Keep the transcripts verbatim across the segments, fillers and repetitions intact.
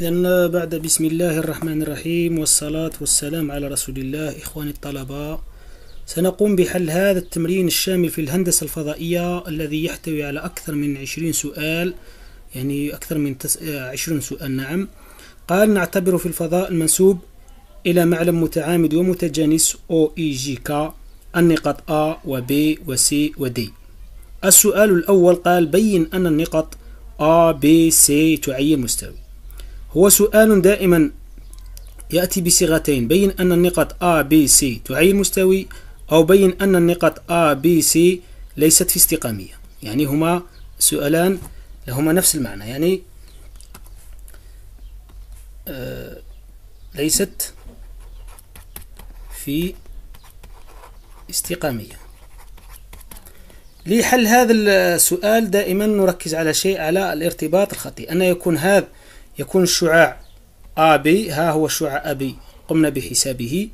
إذن بعد بسم الله الرحمن الرحيم والصلاة والسلام على رسول الله. إخواني الطلبة، سنقوم بحل هذا التمرين الشامل في الهندسة الفضائية الذي يحتوي على أكثر من عشرين سؤال، يعني أكثر من عشرين سؤال. نعم، قال نعتبر في الفضاء المنسوب إلى معلم متعامد ومتجانس أو إي جي كيه النقاط A و B و C و D. السؤال الأول قال بين أن النقاط A B C تعين مستوي. هو سؤال دائما يأتي بصيغتين: بين أن النقاط A B C تعين مستوي، أو بين أن النقاط A B C ليست في استقامية. يعني هما سؤالان لهما نفس المعنى، يعني آه ليست في استقامية. لحل هذا السؤال دائما نركز على شيء، على الارتباط الخطي، أن يكون هذا يكون الشعاع إيه بي، ها هو الشعاع إيه بي قمنا بحسابه،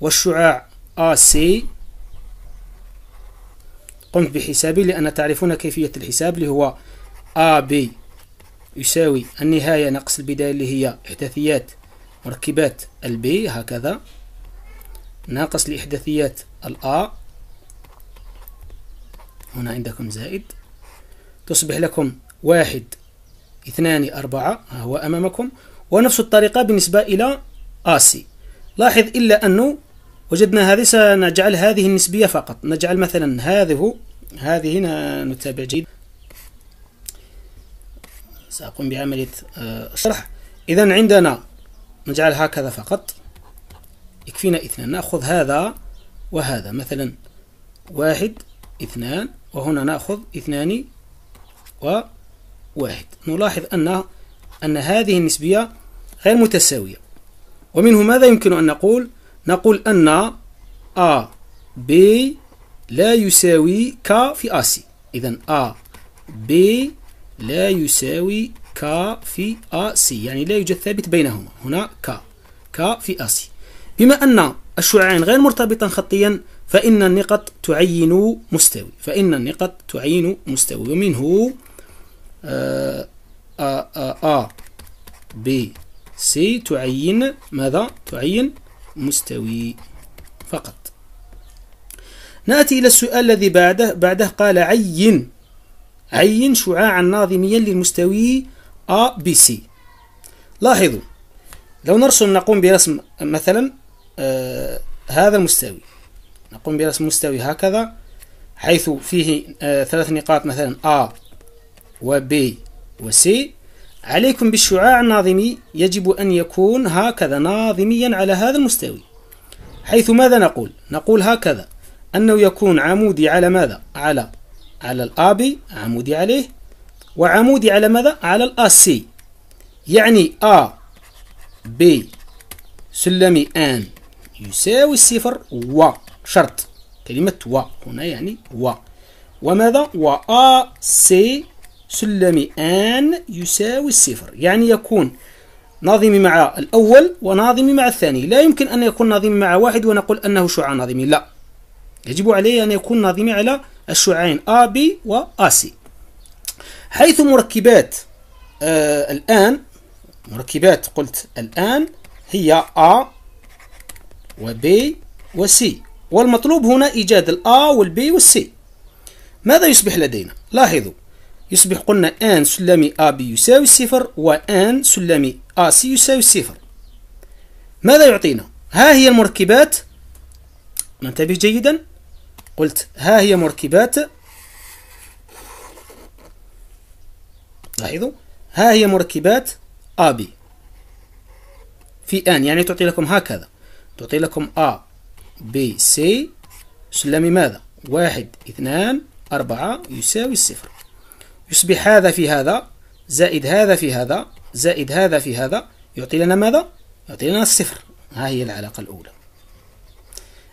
والشعاع إيه سي قمت بحسابه، لأن تعرفون كيفية الحساب اللي هو إيه بي يساوي النهاية ناقص البداية اللي هي إحداثيات مركبات البي هكذا، ناقص لإحداثيات الأ، هنا عندكم زائد، تصبح لكم واحد اثنان أربعة، ها هو أمامكم. ونفس الطريقة بالنسبة إلى آسي. لاحظ إلا أنه وجدنا هذه، سنجعل هذه النسبية فقط، نجعل مثلا هذه هذه نتابع جيد، سأقوم بعملية شرح. إذا عندنا نجعل هكذا فقط، يكفينا اثنان، نأخذ هذا وهذا، مثلا واحد اثنان، وهنا نأخذ اثنان وواحد. نلاحظ أن أن هذه النسبية غير متساوية، ومنه ماذا يمكن أن نقول؟ نقول أن A B لا يساوي K في A C. إذن A B لا يساوي K في A C، يعني لا يوجد ثابت بينهما، هنا K K في A C. بما أن الشعاعين غير مرتبطا خطيا، فإن النقط تعين مستوي، فإن النقط تعين مستوي، ومنه آآ آآ B C تعين ماذا؟ تعين مستوي فقط. نأتي إلى السؤال الذي بعده بعده قال عين عين شعاعا ناظميا للمستوي A B C. لاحظوا، لو نرسم، نقوم برسم مثلا آه هذا المستوي، نقوم برسم مستوي هكذا حيث فيه آه ثلاث نقاط مثلا A و B و C. عليكم بالشعاع الناظمي، يجب أن يكون هكذا ناظميا على هذا المستوي، حيث ماذا نقول؟ نقول هكذا أنه يكون عمودي على ماذا؟ على على الآبي، عمودي عليه، وعمودي على ماذا؟ على الآسي. يعني A B سلمي ان يساوي الصفر و، شرط كلمة و هنا، يعني و وماذا؟ و A C سلمي ان يساوي الصفر. يعني يكون ناظمي مع الأول وناظمي مع الثاني، لا يمكن أن يكون ناظمي مع واحد ونقول أنه شعاع ناظمي، لا، يجب عليه أن يكون ناظمي على الشعاعين A B و A C. حيث مركبات آه الآن مركبات قلت الآن هي A و B و C، والمطلوب هنا إيجاد ال A وال B وال C. ماذا يصبح لدينا؟ لاحظوا، يصبح قلنا أن سلمي A B يساوي الصفر، وأن سلمي A C يساوي الصفر. ماذا يعطينا؟ ها هي المركبات، ننتبه جيدا، قلت ها هي مركبات، لاحظوا ها هي مركبات A B في آن، يعني تعطي لكم هكذا، تعطي لكم A B C سلمي ماذا؟ واحد اثنان أربعة يساوي الصفر. يصبح هذا في هذا زائد هذا في هذا زائد هذا في هذا، يعطي لنا ماذا؟ يعطي لنا الصفر. ها هي العلاقة الأولى.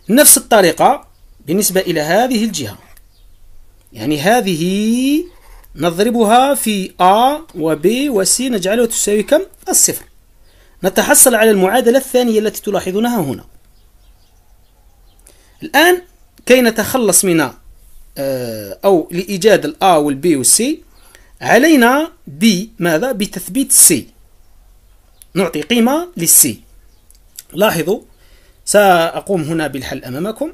نفس الطريقة بالنسبة إلى هذه الجهة، يعني هذه نضربها في A و B و C، نجعلها تساوي كم؟ الصفر. نتحصل على المعادلة الثانية التي تلاحظونها هنا. الآن كي نتخلص من أو لإيجاد ال A وال B وال C، علينا ب ماذا؟ بتثبيت C، نعطي قيمة للسي. لاحظوا سأقوم هنا بالحل أمامكم،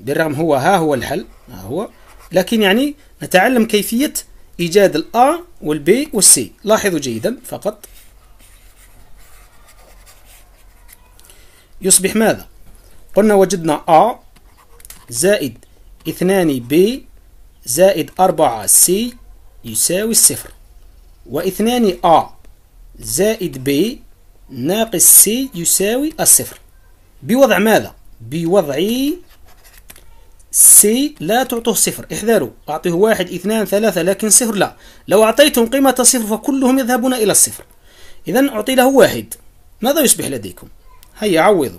بالرغم هو ها هو الحل ها هو، لكن يعني نتعلم كيفية إيجاد الأ والبي والسي. لاحظوا جيدا فقط، يصبح ماذا؟ قلنا وجدنا أ زائد اثنان بي زائد أربعة سي يساوي الصفر، واثنان أ زائد بي ناقص سي يساوي الصفر، بوضع ماذا؟ بوضع سي لا تعطوه صفر، احذروا، أعطيه واحد اثنان ثلاثة لكن صفر لا، لو أعطيتم قيمة صفر فكلهم يذهبون إلى الصفر. إذا أعطي له واحد، ماذا يصبح لديكم؟ هيا عوضوا،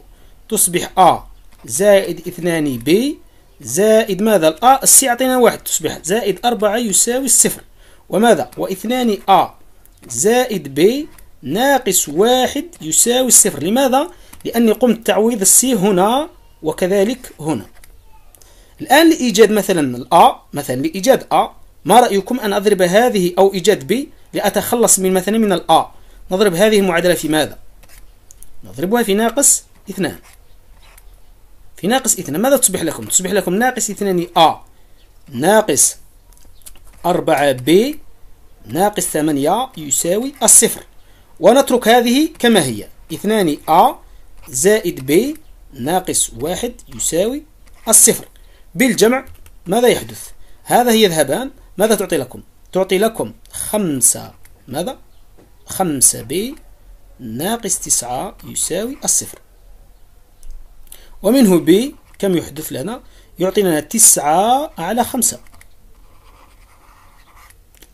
تصبح أ زائد اثنان بي زائد ماذا؟ الأ السي أعطينا واحد، تصبح زائد أربعة يساوي الصفر، وماذا؟ واثنان أ زائد بي ناقص واحد يساوي الصفر. لماذا؟ لأني قمت تعويض السي هنا وكذلك هنا. الآن لإيجاد مثلا الأ، مثلا لإيجاد أ، ما رأيكم أن أضرب هذه أو إيجاد بي لأتخلص من مثلا من الأ؟ نضرب هذه المعادلة في ماذا؟ نضربها في ناقص اثنان، في ناقص اثنان. ماذا تصبح لكم؟ تصبح لكم ناقص اثنان أ ناقص أربعة بي ناقص ثمانية يساوي الصفر، ونترك هذه كما هي، اثنان أ زائد بي ناقص واحد يساوي الصفر. بالجمع ماذا يحدث؟ هذا يذهبان، ماذا تعطي لكم؟ تعطي لكم خمسة، ماذا؟ خمسة بي ناقص تسعة يساوي الصفر، ومنه بي كم يحدث لنا؟ يعطي لنا تسعة على خمسة،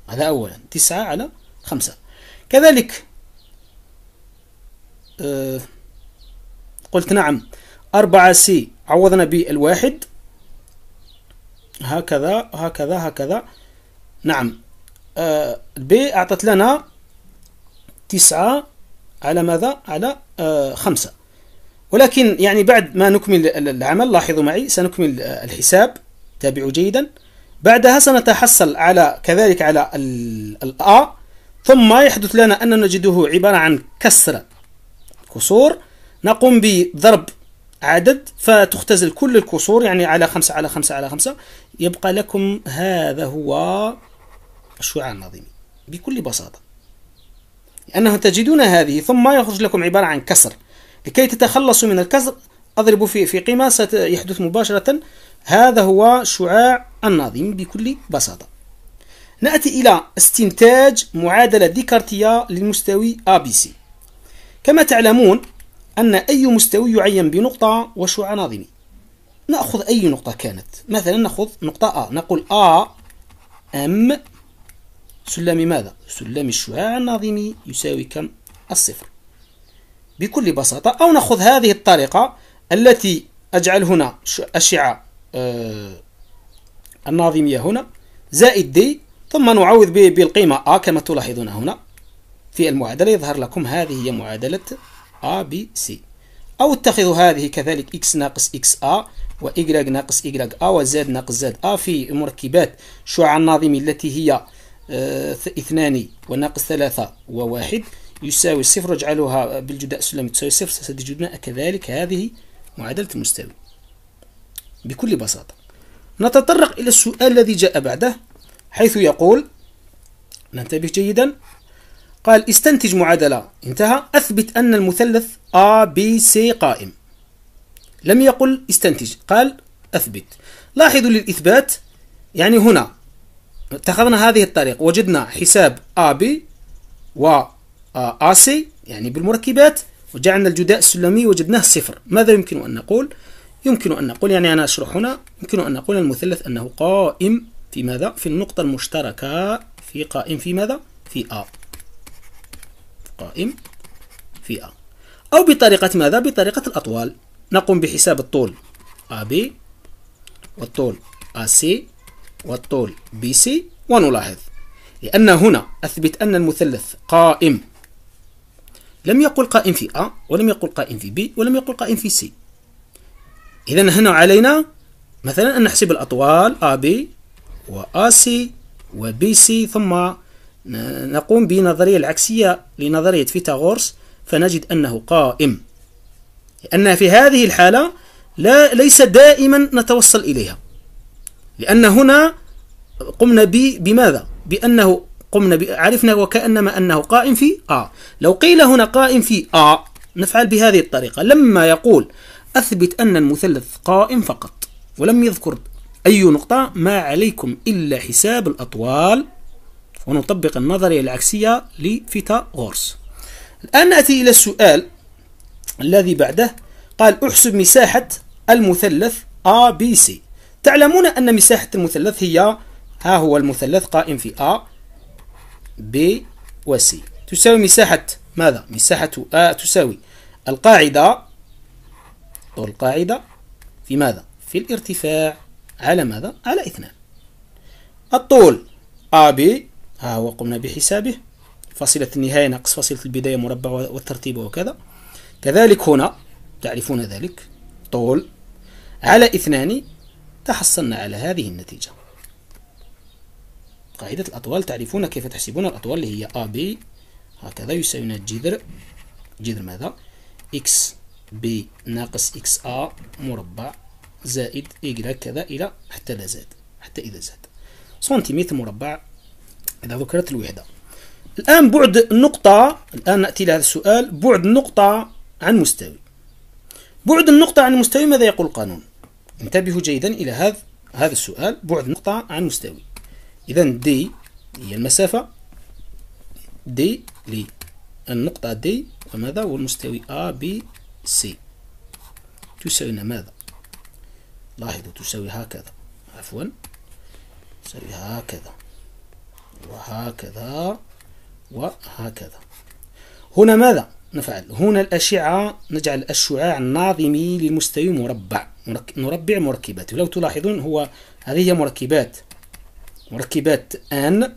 هذا أولا، تسعة على خمسة. كذلك أه قلت نعم، أربعة سي عوضنا بالواحد هكذا هكذا هكذا. نعم أه بي أعطت لنا تسعة على ماذا؟ على أه خمسة. ولكن يعني بعد ما نكمل العمل، لاحظوا معي سنكمل الحساب، تابعوا جيدا. بعدها سنتحصل على كذلك على الأ، ثم يحدث لنا أن نجده عبارة عن كسرة كسور، نقوم بضرب عدد فتختزل كل الكسور، يعني على خمسة على خمسة على خمسة. يبقى لكم هذا هو الشعاع النظيمي بكل بساطة، لأنه تجدون هذه ثم يخرج لكم عبارة عن كسر. لكي تتخلصوا من الكسر أضربوا في في قيمة سيحدث مباشرة. هذا هو شعاع النظيم بكل بساطة. نأتي إلى استنتاج معادلة ديكارتية للمستوي إيه بي سي. كما تعلمون أن أي مستوي يعين بنقطة وشعاع نظيمي. نأخذ أي نقطة كانت، مثلا نأخذ نقطة A، نقول A M سلم ماذا؟ سلم الشعاع النظيمي يساوي كم؟ الصفر، بكل بساطة. أو نأخذ هذه الطريقة التي أجعل هنا أشعة آه النظيمية هنا زائد دي، ثم نعوض بالقيمة A كما تلاحظون هنا في المعادلة، يظهر لكم هذه هي معادلة إيه بي سي. أو اتخذوا هذه كذلك X ناقص إكس إيه و Y ناقص واي إيه و Z ناقص زد إيه في مركبات شعاع النظيم التي هي اثنان وناقص ثلاثة وواحد يساوي الصفر، واجعلوها بالجداء سلمي تساوي الصفر. ستجدون كذلك هذه معادلة المستوي بكل بساطة. نتطرق إلى السؤال الذي جاء بعده، حيث يقول، ننتبه جيدا، قال استنتج معادلة، انتهى، أثبت أن المثلث إيه بي سي قائم. لم يقل استنتج، قال أثبت. لاحظوا للإثبات يعني هنا اتخذنا هذه الطريقة، وجدنا حساب إيه بي و إيه سي يعني بالمركبات، وجعلنا الجداء السلمي وجدناه صفر. ماذا يمكن أن نقول؟ يمكن أن نقول، يعني أنا أشرح هنا، يمكن أن نقول المثلث أنه قائم في ماذا؟ في النقطة المشتركة، في قائم في ماذا؟ في A، قائم في A. أو بطريقة ماذا؟ بطريقة الأطوال، نقوم بحساب الطول إيه بي والطول إيه سي والطول بي سي، ونلاحظ، لأن هنا أثبت أن المثلث قائم، لم يقل قائم في A ولم يقل قائم في B ولم يقل قائم في C. إذا هنا علينا مثلا أن نحسب الأطوال إيه بي وإيه سي وبي سي، ثم نقوم بنظرية العكسية لنظرية فيثاغورس، فنجد أنه قائم، لأن في هذه الحالة لا ليس دائما نتوصل إليها، لأن هنا قمنا بماذا؟ بأنه قمنا عرفنا وكأنما أنه قائم في آ. لو قيل هنا قائم في آ نفعل بهذه الطريقة، لما يقول أثبت أن المثلث قائم فقط ولم يذكر أي نقطة، ما عليكم إلا حساب الأطوال، ونطبق النظرية العكسية لفيثاغورس. الآن نأتي إلى السؤال الذي بعده، قال احسب مساحة المثلث A B C. تعلمون أن مساحة المثلث هي، ها هو المثلث قائم في A B و C، تساوي مساحة ماذا؟ مساحة A تساوي القاعدة، أو القاعدة في ماذا؟ في الارتفاع على ماذا؟ على اثنان. الطول A B، ها هو قمنا بحسابه، فاصلة النهاية ناقص فاصلة البداية مربع والترتيب وكذا. كذلك هنا تعرفون ذلك، طول على اثنان، تحصلنا على هذه النتيجة. قاعدة الأطوال تعرفون كيف تحسبون الأطوال، اللي هي A B هكذا يساوينا جذر، جذر ماذا؟ X B ناقص X A مربع زائد Y كذا إلى حتى لا زاد، حتى إذا زاد سنتيمتر مربع إذا ذكرت الوحدة. الآن بعد النقطة، الآن نأتي لهذا السؤال، بعد النقطة عن مستوي. بعد النقطة عن مستوي ماذا يقول القانون؟ انتبهوا جيدا إلى هذا هذا السؤال، بعد النقطة عن مستوي. إذا دي هي المسافة، دي للنقطة دي وماذا؟ والمستوي A B C تساوينا ماذا؟ لاحظوا تساوي هكذا، عفوا تساوي هكذا وهكذا وهكذا. هنا ماذا نفعل؟ هنا الأشعة نجعل الشعاع الناظمي للمستوي مربع، نربع مركباته. لو تلاحظون هو هذه هي مركبات، مركبات آن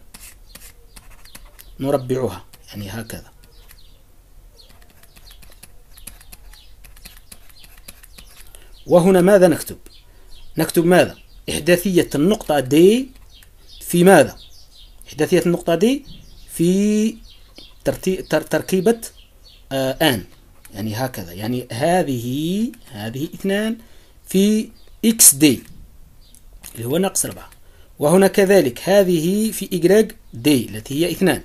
نربعها يعني هكذا، وهنا ماذا نكتب؟ نكتب ماذا؟ إحداثية النقطة دي في ماذا؟ إحداثية النقطة دي في تركيبة آه آن، يعني هكذا، يعني هذه هذه اثنان في إكس دي اللي هو ناقص أربعة، وهنا كذلك هذه في إجراج دي التي هي اثنان،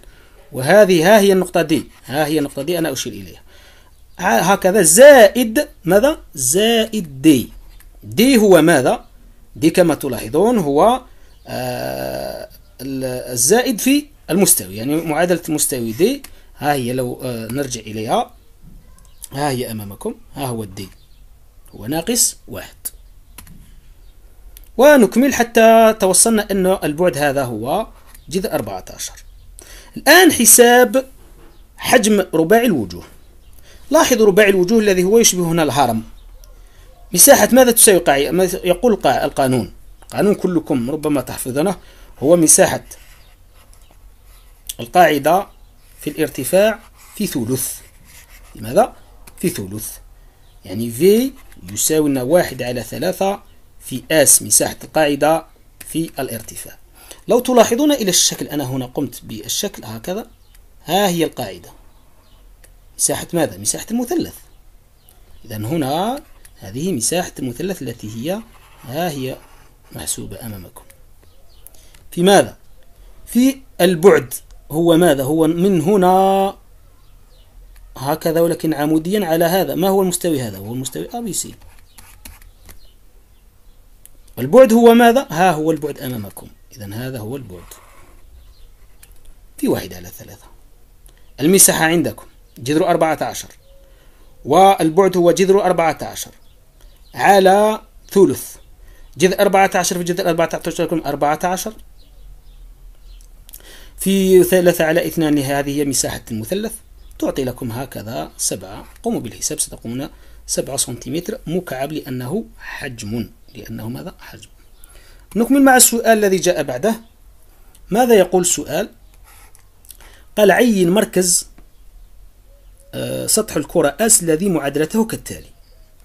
وهذه ها هي النقطة دي، ها هي النقطة دي أنا أشير إليها هكذا، زائد ماذا؟ زائد دي. دي هو ماذا؟ دي كما تلاحظون هو آه الزائد في المستوي، يعني معادلة المستوي دي، ها هي لو آه نرجع إليها، ها هي أمامكم، ها هو الدي هو ناقص واحد. ونكمل حتى توصلنا أنه البعد هذا هو جذر أربعة عشر. الآن حساب حجم رباعي الوجوه. لاحظوا رباعي الوجوه الذي هو يشبه هنا الهرم، مساحة ماذا تساوي؟ قاعدة ما يقول القانون، قانون كلكم ربما تحفظونه، هو مساحة القاعدة في الارتفاع في ثلث، لماذا؟ في ثلث، يعني في يساوي لنا واحد على ثلاثة في اس مساحة القاعدة في الارتفاع. لو تلاحظون إلى الشكل، أنا هنا قمت بالشكل هكذا، ها هي القاعدة مساحة ماذا؟ مساحة المثلث. إذا هنا هذه مساحة المثلث التي هي، ها هي محسوبة أمامكم في ماذا؟ في البعد هو ماذا؟ هو من هنا هكذا ولكن عموديا على هذا، ما هو المستوي هذا؟ هو المستوي A B C. البعد هو ماذا؟ ها هو البعد أمامكم، إذا هذا هو البعد في واحد على ثلاثة. المساحة عندكم جذر أربعة عشر، والبعد هو جذر أربعة عشر على ثلث، جذر أربعة عشر في جذر أربعة عشر لكم أربعة عشر في ثلاثة على اثنان، هذه هي مساحة المثلث، تعطي لكم هكذا سبعة. قوموا بالحساب، ستقومون سبعة سنتيمتر مكعب، لأنه حجم، لأنه ماذا؟ حجم. نكمل مع السؤال الذي جاء بعده. ماذا يقول السؤال؟ قال عين مركز أه سطح الكرة S الذي معادلته كالتالي.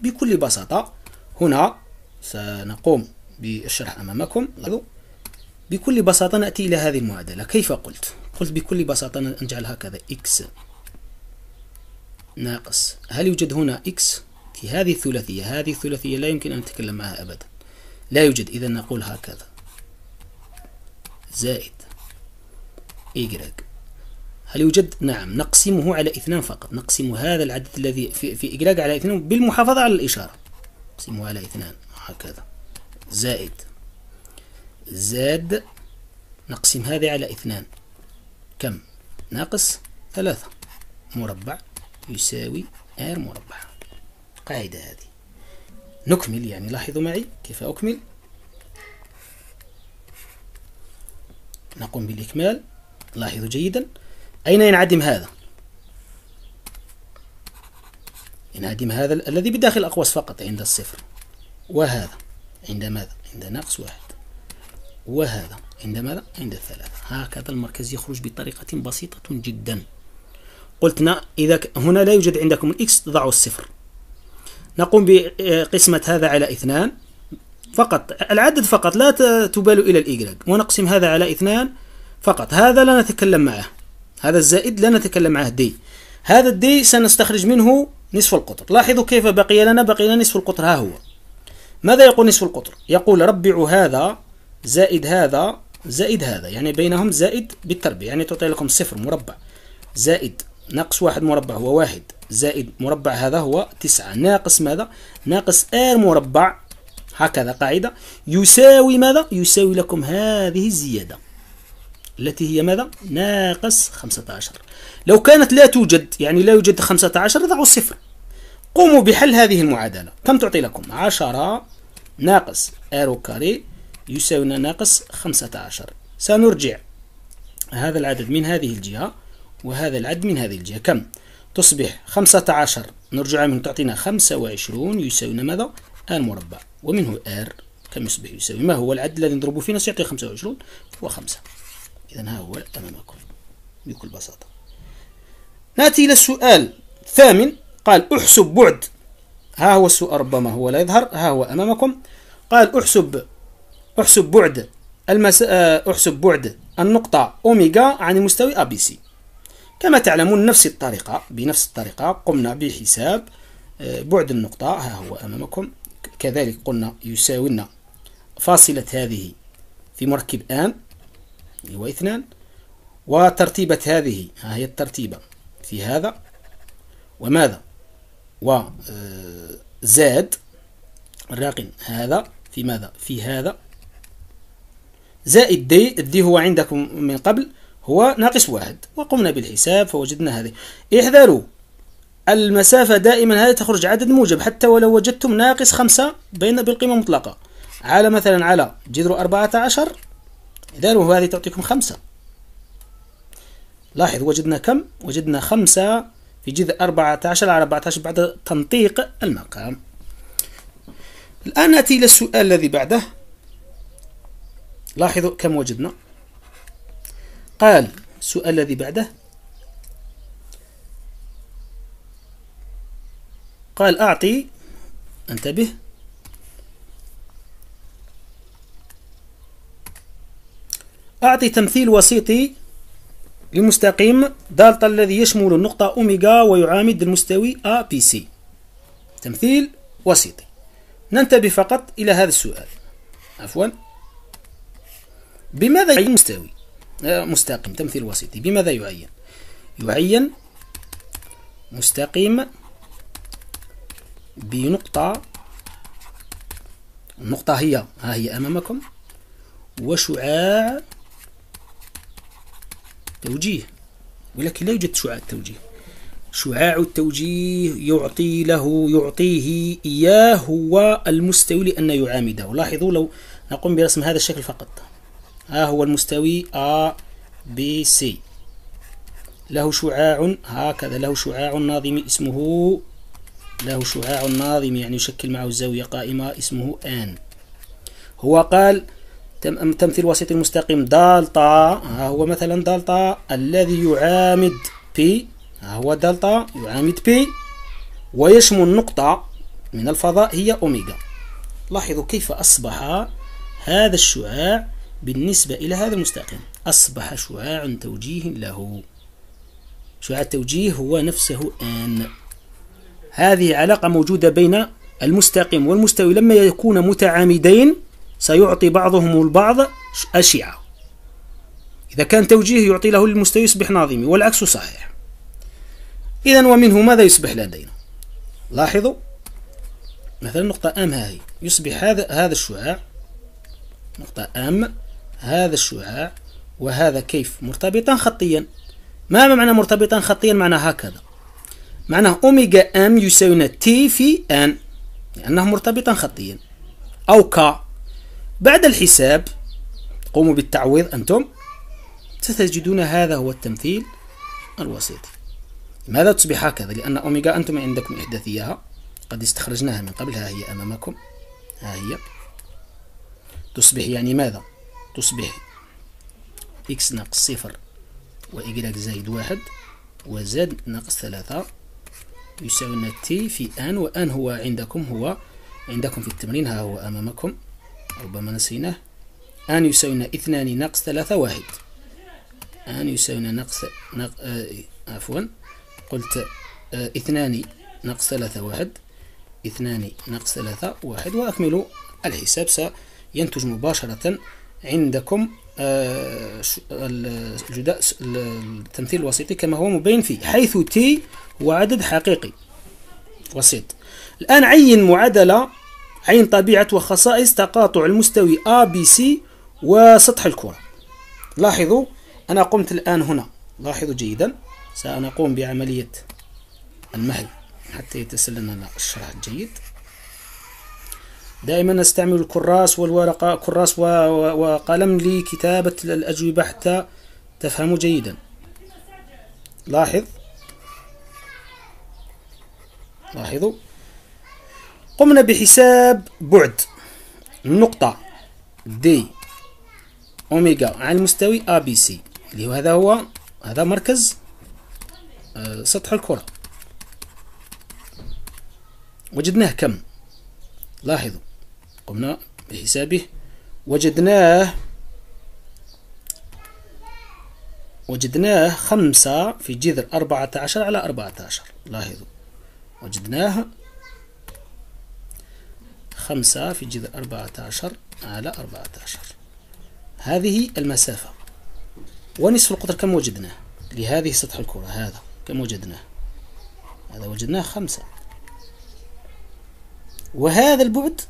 بكل بساطة هنا سنقوم بالشرح أمامكم. بكل بساطة نأتي إلى هذه المعادلة. كيف قلت؟ قلت بكل بساطة نجعل هكذا X ناقص. هل يوجد هنا إكس في هذه الثلاثية؟ هذه الثلاثية لا يمكن أن نتكلم معها أبدا، لا يوجد. إذا نقول هكذا زائد إيجراك. هل يوجد؟ نعم، نقسمه على اثنان فقط، نقسم هذا العدد الذي في في إيجراك على اثنان بالمحافظة على الإشارة، نقسمه على اثنان هكذا زائد زاد، نقسم هذا على اثنان كم؟ ناقص ثلاثة مربع يساوي ار مربع. قاعدة هذه. نكمل، يعني لاحظوا معي كيف أكمل. نقوم بالإكمال، لاحظوا جيدا. أين ينعدم هذا؟ ينعدم هذا الذي بداخل الأقواس فقط عند الصفر، وهذا عند ماذا؟ عند ناقص واحد، وهذا عند ماذا؟ عند ثلاثة. هكذا المركز يخرج بطريقة بسيطة جدا. قلتنا إذا هنا لا يوجد عندكم الإكس ضعوا الصفر. نقوم بقسمة هذا على اثنان فقط، العدد فقط لا تبال إلى الإيجراج، ونقسم هذا على اثنان فقط. هذا لا نتكلم معه، هذا الزائد لا نتكلم معه دي. هذا الدي سنستخرج منه نصف القطر. لاحظوا كيف بقي لنا، بقي لنا نصف القطر. ها هو ماذا يقول نصف القطر؟ يقول ربعوا هذا زائد هذا زائد هذا، يعني بينهم زائد بالتربيع، يعني تعطي لكم صفر مربع زائد ناقص واحد مربع هو واحد زائد مربع هذا هو تسعة ناقص ماذا؟ ناقص ار مربع. هكذا قاعدة يساوي ماذا؟ يساوي لكم هذه الزيادة التي هي ماذا؟ ناقص خمسة عشر. لو كانت لا توجد، يعني لا يوجد خمسة عشر، ضعوا الصفر. قوموا بحل هذه المعادلة. كم تعطي لكم؟ عشرة ناقص ار كاري يساوي ناقص خمسة عشر. سنرجع هذا العدد من هذه الجهة وهذا العدد من هذه الجهة، كم؟ تصبح خمسة عشر نرجع من تعطينا خمسة وعشرين يساوي ماذا؟ ار مربع، ومنه ار كم يصبح؟ يساوي ما هو العدد الذي نضربه فيه سيعطي خمسة وعشرين وخمسة. إذا ها هو أمامكم بكل بساطة. نأتي إلى السؤال الثامن، قال احسب بعد. ها هو السؤال، ربما هو لا يظهر، ها هو أمامكم. قال احسب احسب بعد المس... احسب بعد النقطة أوميغا عن المستوي أ بي سي. كما تعلمون نفس الطريقة، بنفس الطريقة قمنا بحساب بعد النقطة، ها هو أمامكم. كذلك قلنا يساوي لنا فاصلة هذه في مركب ان هو اثنان، وترتيبة هذه، ها هي الترتيبة في هذا، وماذا؟ وزاد الراقم هذا في ماذا؟ في هذا زائد دي. الدي هو عندكم من قبل هو ناقص واحد، وقمنا بالحساب فوجدنا هذه. احذروا المسافة دائما هذه تخرج عدد موجب، حتى ولو وجدتم ناقص خمسة بين بالقيمة المطلقة على مثلا على جذر أربعة عشر، احذروا هذه تعطيكم خمسة. لاحظ وجدنا كم؟ وجدنا خمسة في جذر أربعة عشر على أربعة عشر بعد تنطيق المقام. الآن نأتي إلى السؤال الذي بعده. لاحظوا كم وجدنا. قال السؤال الذي بعده، قال أعطي، انتبه، أعطي تمثيل وسيطي لمستقيم دالتا الذي يشمل النقطة أوميغا ويعامد المستوي أ بي سي. تمثيل وسيطي. ننتبه فقط إلى هذا السؤال، عفوا. بماذا يعين مستوي مستقيم تمثيل وسيطي؟ بماذا يعين؟ يعين مستقيم بنقطة، النقطة هي ها هي أمامكم، وشعاع توجيه، ولكن لا يوجد شعاع التوجيه. شعاع التوجيه يعطي له يعطيه إياه هو المستوي لأن يعامده. لاحظوا لو نقوم برسم هذا الشكل فقط، ها هو المستوي أ بي سي، له شعاع هكذا، له شعاع ناظم اسمه، له شعاع ناظم يعني يشكل معه زاوية قائمة اسمه ان. هو قال تمثيل وسيطي المستقيم دالتا، ها هو مثلا دالتا الذي يعامد بي، ها هو دالتا يعامد بي ويشمل نقطة من الفضاء هي أوميغا. لاحظوا كيف أصبح هذا الشعاع بالنسبة إلى هذا المستقيم، أصبح شعاع توجيه له. شعاع التوجيه هو نفسه ان. هذه علاقة موجودة بين المستقيم والمستوي، لما يكون متعامدين سيعطي بعضهم البعض أشعة. إذا كان توجيه يعطي له المستوي يصبح ناظمي، والعكس صحيح. إذا ومنه ماذا يصبح لدينا؟ لاحظوا مثلا نقطة أم هذه، يصبح هذا هذا الشعاع نقطة أم، هذا الشعاع وهذا كيف مرتبطان خطيا. ما معنى مرتبطان خطيا؟ معنى هكذا، معناه أوميغا أم يساوي تي في أن، لأنه مرتبطان خطيا أو ك. بعد الحساب قوموا بالتعويض أنتم، ستجدون هذا هو التمثيل الوسيطي. لماذا تصبح هكذا؟ لأن أوميغا أنتم عندكم إحداثيها، قد استخرجناها من قبل، ها هي أمامكم، ها هي تصبح يعني ماذا؟ تصبح إكس ناقص صفر وإيكغيك زائد واحد وزد ناقص ثلاثة يساوي لنا تي في أن، وأن هو عندكم، هو عندكم في التمرين، ها هو أمامكم، ربما نسيناه. أن يساوي لنا اثنان ناقص ثلاثة واحد، أن يساوي لنا ناقص ناق... آه... عفوا قلت آه... اثنان ناقص ثلاثة واحد، اثنان ناقص ثلاثة واحد، وأكملوا الحساب سينتج مباشرة عندكم آه الجداء التمثيل الوسيطي كما هو مبين فيه، حيث تي هو عدد حقيقي وسيط. الآن عين معادلة، عين طبيعة وخصائص تقاطع المستوي A B C وسطح الكرة. لاحظوا أنا قمت الآن هنا، لاحظوا جيدا، سنقوم بعملية المهل حتى يتسللنا الشرح الجيد. دائما نستعمل الكراس والورقة، كراس وقلم لكتابة الأجوبة حتى تفهموا جيدا. لاحظ لاحظوا قمنا بحساب بعد النقطة دي أوميغا عن المستوي أ بي سي، اللي هو هذا هو هذا مركز سطح الكرة، وجدناه كم؟ لاحظوا قمنا بحسابه، وجدناه وجدناه خمسة في جذر أربعة عشر على أربعة عشر. لاحظوا وجدناه خمسة في جذر أربعة عشر على أربعة عشر، هذه المسافة. ونصف القطر كم وجدناه لهذه سطح الكرة؟ هذا كم وجدناه؟ هذا وجدناه خمسة. وهذا البعد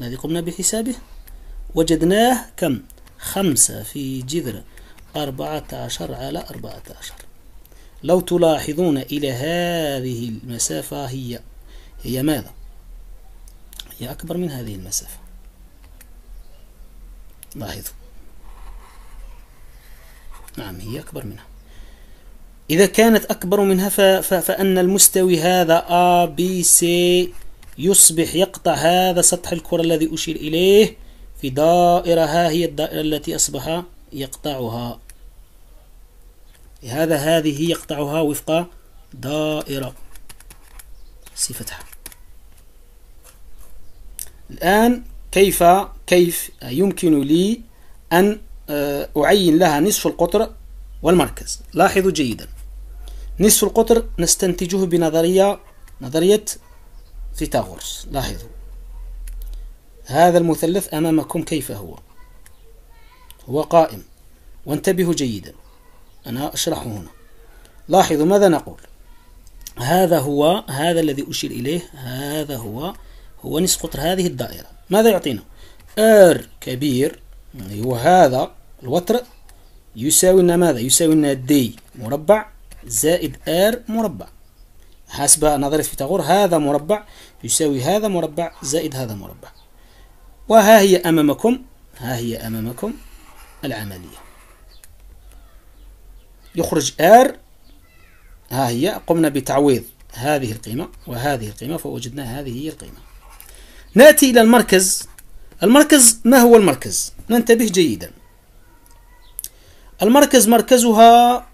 الذي قمنا بحسابه وجدناه كم؟ خمسة في جذر أربعة عشر على أربعة عشر. لو تلاحظون إلى هذه المسافة هي هي ماذا؟ هي أكبر من هذه المسافة. لاحظوا نعم هي أكبر منها. إذا كانت أكبر منها فأن المستوي هذا A B C يصبح يقطع هذا سطح الكرة الذي أشير إليه في دائرة، ها هي الدائرة التي أصبح يقطعها، هذا هذه يقطعها وفق دائرة صفتها. الآن كيف كيف يمكن لي أن أعين لها نصف القطر والمركز؟ لاحظوا جيدا، نصف القطر نستنتجه بنظرية نظرية فيثاغورس. لاحظوا هذا المثلث أمامكم كيف هو، هو قائم، وانتبهوا جيدا أنا أشرحه هنا. لاحظوا ماذا نقول؟ هذا هو هذا الذي أشير إليه، هذا هو هو نصف قطر هذه الدائرة. ماذا يعطينا؟ R كبير اللي هو هذا الوتر يساوي لنا ماذا؟ يساوي لنا D مربع زائد R مربع، حسب نظرية فيثاغور هذا مربع يساوي هذا مربع زائد هذا مربع. وها هي أمامكم، ها هي أمامكم العملية، يخرج R، ها هي قمنا بتعويض هذه القيمة وهذه القيمة فوجدنا هذه هي القيمة. نأتي إلى المركز. المركز ما هو المركز؟ ننتبه جيدا، المركز مركزها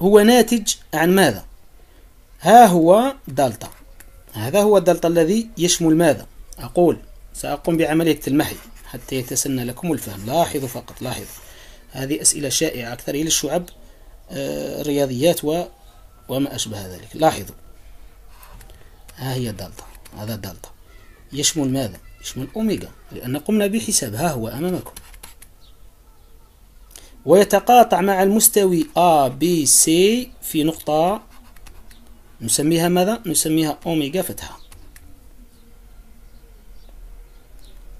هو ناتج عن ماذا؟ ها هو دلتا، هذا هو الدلتا الذي يشمل ماذا؟ أقول سأقوم بعملية المحي حتى يتسنى لكم الفهم. لاحظوا فقط، لاحظوا هذه أسئلة شائعة أكثر إلى الشعب الرياضيات وما أشبه ذلك. لاحظوا، ها هي الدلتا، هذا الدلتا يشمل ماذا؟ يشمل أوميغا، لأن قمنا بحساب، ها هو أمامكم، ويتقاطع مع المستوي A B C في نقطة نسميها ماذا؟ نسميها أوميغا فتحة.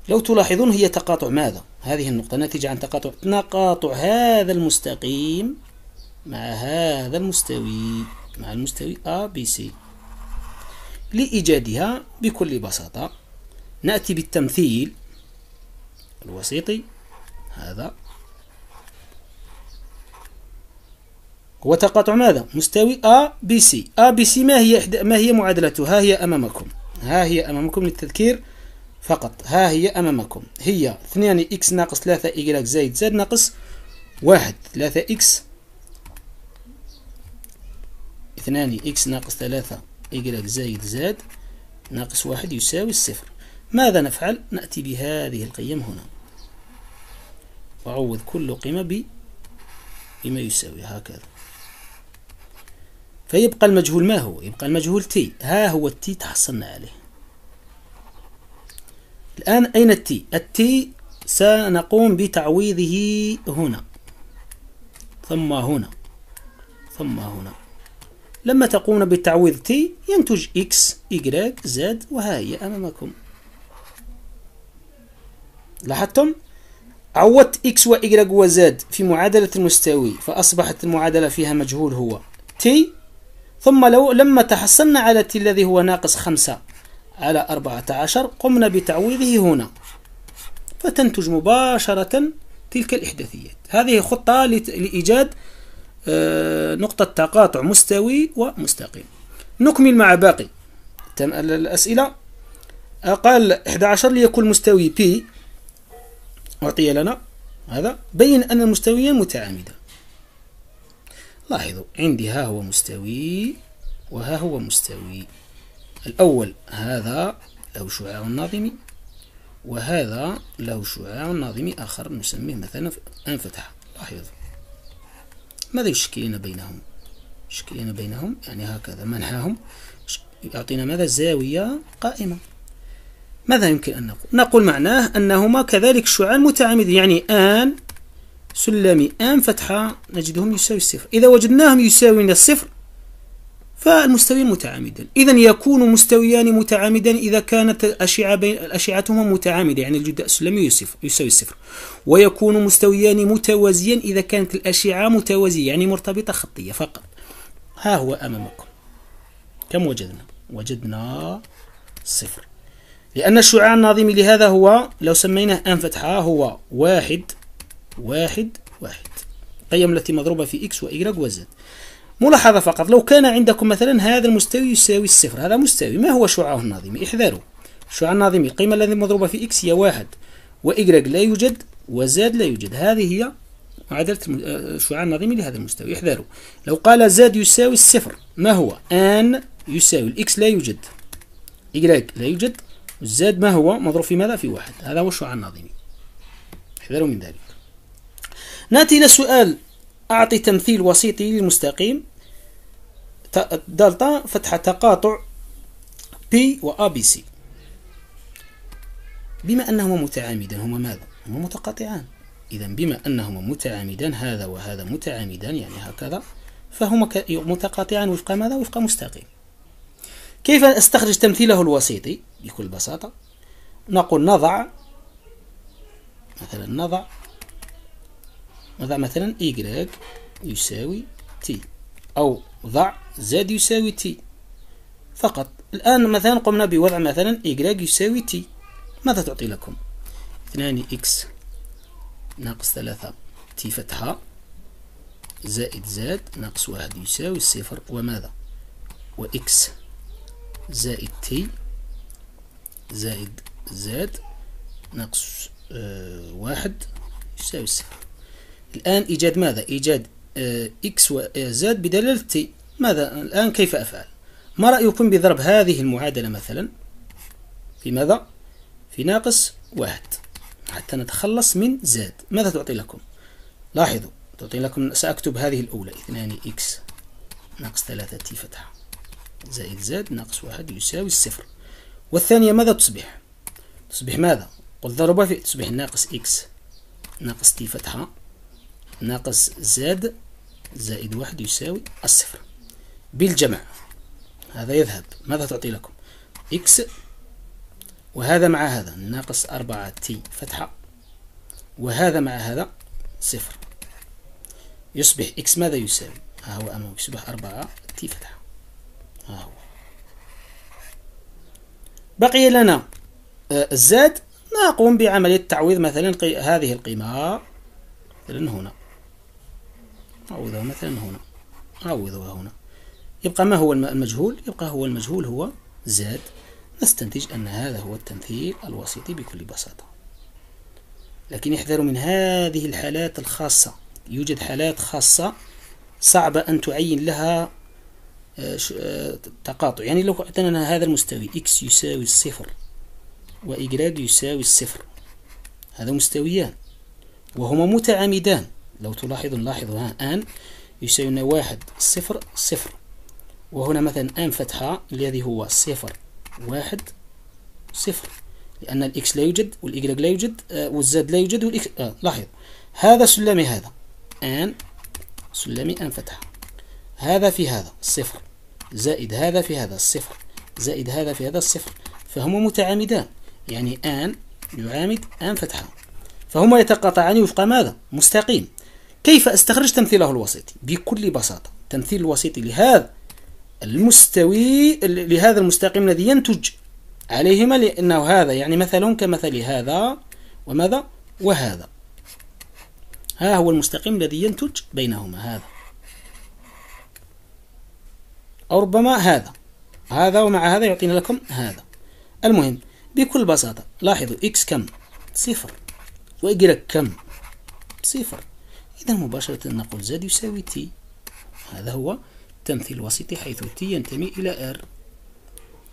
لو تلاحظون هي تقاطع ماذا؟ هذه النقطة ناتجة عن تقاطع تقاطع هذا المستقيم مع هذا المستوي، مع المستوي A B C. لإيجادها بكل بساطة نأتي بالتمثيل الوسيطي هذا، هو تقاطع ماذا؟ مستوي A B C. A B C ما هي إحدى ما هي معادلتها؟ ها هي أمامكم، ها هي أمامكم للتذكير فقط، ها هي أمامكم، هي اثنين إكس ناقص ثلاثة واي زائد زد ناقص واحد. ثلاثة إكس، اثنين إكس ناقص ثلاثة واي زائد زد ناقص واحد يساوي الصفر. ماذا نفعل؟ نأتي بهذه القيم هنا وعوض كل قيمة بما يساوي هكذا، فيبقى المجهول ما هو؟ يبقى المجهول T. ها هو التي تحصلنا عليه. الآن أين التي؟ التي سنقوم بتعويضه هنا ثم هنا ثم هنا. لما تقوم بتعويض تي ينتج إكس Y زد، وها هي أمامكم. لاحظتم؟ عوضت إكس وإيغريك وزد في معادلة المستوي، فأصبحت المعادلة فيها مجهول هو تي. ثم لو لما تحصلنا على تي الذي هو ناقص خمسة على أربعة عشر قمنا بتعويضه هنا، فتنتج مباشرة تلك الإحداثيات. هذه خطة لإيجاد نقطة تقاطع مستوي ومستقيم. نكمل مع باقي الأسئلة. قال أحد عشر ليكون مستوي P أعطي لنا هذا، بين أن المستويين متعامدا. لاحظوا عندي ها هو مستوي وها هو مستوي، الأول هذا له شعاع ناظمي وهذا له شعاع ناظمي آخر نسميه مثلا أن فتحة. لاحظوا ماذا يشكلين بينهم؟ يشكلين بينهم يعني هكذا منحاهم يعطينا ماذا؟ زاوية قائمة. ماذا يمكن أن نقول؟ نقول معناه أنهما كذلك شعاع متعامد، يعني آن سلمي آن فتحة نجدهم يساوي الصفر. إذا وجدناهم يساويون الصفر فالمستويان متعامدان. إذا يكون مستويان متعامدان إذا كانت الأشعة بين أشعتهما متعامدة، يعني الجداء السلمي يساوي الصفر. ويكون مستويان متوازيان إذا كانت الأشعة متوازية، يعني مرتبطة خطية فقط. ها هو أمامكم. كم وجدنا؟ وجدنا صفر، لأن الشعاع الناظمي لهذا هو لو سميناه أن فتحة هو واحد واحد واحد، القيم التي مضروبة في إكس وإيغريك وزد. ملاحظة فقط، لو كان عندكم مثلا هذا المستوي يساوي الصفر، هذا مستوي ما هو شعاعه الناظمي؟ احذروا الشعاع الناظمي القيمة التي مضروبة في إكس هي واحد، وإيغريك لا يوجد وزد لا يوجد. هذه هي معادلة الشعاع الناظمي لهذا المستوي. احذروا لو قال زد يساوي الصفر ما هو؟ آن يساوي الإكس لا يوجد، إيغريك لا يوجد، زد ما هو؟ مضروب في ماذا؟ في واحد. هذا هو الشعاع الناظمي، احذروا من ذلك. نأتي إلى سؤال أعطي تمثيل وسيطي للمستقيم دلتا فتحة تقاطع P و A B C. بما أنهما متعامدان هما ماذا؟ هما متقاطعان. إذا بما أنهما متعامدان هذا وهذا متعامدان يعني هكذا، فهما متقاطعان وفق ماذا؟ وفق مستقيم. كيف أستخرج تمثيله الوسيطي؟ بكل بساطة نقول نضع مثلا نضع وضع مثلا إيغريك يساوي تي، أو ضع زد يساوي تي فقط. الآن مثلا قمنا بوضع مثلا إيغريك يساوي تي، ماذا تعطي لكم؟ اثنين إكس ناقص ثلاثة تي فتحة زائد زد ناقص واحد يساوي الصفر، وماذا؟ وإكس زائد تي زائد زد ناقص آه واحد يساوي الصفر. الآن إيجاد ماذا؟ إيجاد إكس وزد بدلالة تي. ماذا الآن كيف أفعل؟ ما رأيكم بضرب هذه المعادلة مثلا في ماذا؟ في ناقص واحد حتى نتخلص من زد. ماذا تعطي لكم؟ لاحظوا تعطي لكم، سأكتب هذه الأولى اثنين إكس ناقص ثلاثة تي فتحة زائد زائد ناقص واحد يساوي الصفر. والثانية ماذا تصبح؟ تصبح ماذا؟ قل ضربها في تصبح ناقص إكس ناقص تي فتحة ناقص زاد زائد واحد يساوي الصفر بالجمع. هذا يذهب، ماذا تعطي لكم؟ إكس وهذا مع هذا ناقص أربعة تي فتحة وهذا مع هذا صفر. يصبح إكس ماذا يساوي؟ ها هو أمامه يصبح أربعة تي فتحة. ها هو بقي لنا الزاد، نقوم بعملية تعويض مثلا هذه القيمة مثلا هنا، نعوضها مثلا هنا، نعوضها هنا، يبقى ما هو المجهول؟ يبقى هو المجهول هو زاد. نستنتج أن هذا هو التمثيل الوسيطي بكل بساطة، لكن احذروا من هذه الحالات الخاصة. يوجد حالات خاصة صعبة أن تعين لها تقاطع، يعني لو أعطينا هذا المستوي إكس يساوي الصفر وإيكغيك يساوي الصفر، هذا مستويان وهما متعامدان، لو تلاحظ لاحظوا ها آن يساوي واحد صفر صفر، وهنا مثلا آن فتحة الذي هو صفر واحد صفر، لأن الإكس لا يوجد والإيكغيك لا يوجد والزاد لا يوجد والإكس آه لاحظ هذا سلمي هذا آن سلمي آن فتحة، هذا في هذا صفر زائد هذا في هذا الصفر زائد هذا في هذا الصفر، فهما متعامدان، يعني آن يعامد آن فتحة، فهما يتقاطعان وفق ماذا؟ مستقيم. كيف أستخرج تمثيله الوسيطي؟ بكل بساطة تمثيل الوسيطي لهذا المستوي لهذا المستقيم الذي ينتج عليهما، لأنه هذا يعني مثلهم كمثل هذا وماذا؟ وهذا. ها هو المستقيم الذي ينتج بينهما، هذا أو ربما هذا، هذا ومع هذا يعطينا لكم هذا. المهم بكل بساطة لاحظوا إكس كم؟ صفر وإيكغيك كم؟ صفر. إذا مباشرة نقول زد يساوي تي، هذا هو التمثيل الوسيطي حيث تي ينتمي إلى آر.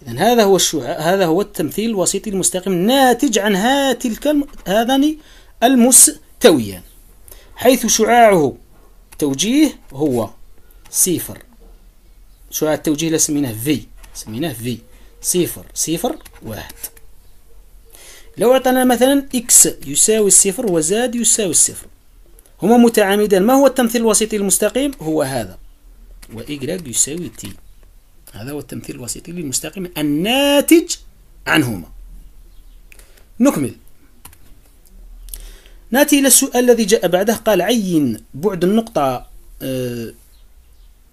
إذا هذا هو الشعاع، هذا هو التمثيل الوسيطي المستقيم الناتج عن ها تلك الم... هذان المستويان، حيث شعاعه توجيه هو صفر، شعاع التوجيه لا سميناه في سميناه في صفر صفر واحد. لو أعطانا مثلا إكس يساوي الصفر وزاد يساوي الصفر، هما متعامدان، ما هو التمثيل الوسيطي المستقيم؟ هو هذا، وإيكغيك يساوي تي، هذا هو التمثيل الوسيطي للمستقيم الناتج عنهما. نكمل، نأتي إلى السؤال الذي جاء بعده، قال عين بعد النقطة آه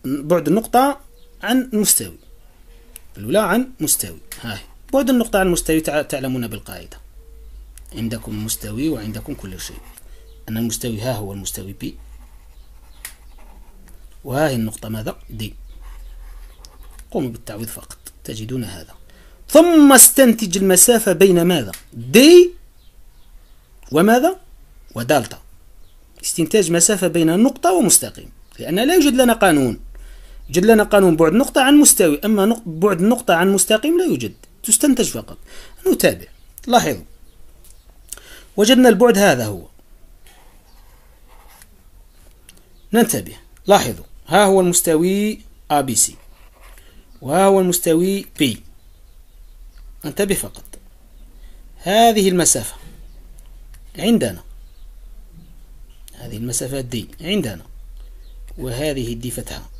بعد النقطة عن مستوي الأولى عن مستوي. ها هي بعد النقطة عن مستوي، تعلمون بالقاعدة عندكم مستوي وعندكم كل شيء، أن المستوي ها هو المستوي بي، وها هي النقطة ماذا؟ دي. قوموا بالتعويض فقط تجدون هذا، ثم استنتج المسافة بين ماذا؟ دي وماذا؟ ودالتا. استنتاج مسافة بين نقطة ومستقيم، لأن لا يوجد لنا قانون، يوجد لنا قانون بعد نقطة عن مستوي، أما بعد نقطة عن مستقيم لا يوجد، تستنتج فقط. نتابع، لاحظوا وجدنا البعد هذا هو، ننتبه لاحظوا ها هو المستوي A B C وها هو المستوي P، انتبه فقط، هذه المسافة عندنا، هذه المسافة D عندنا، وهذه D فتحة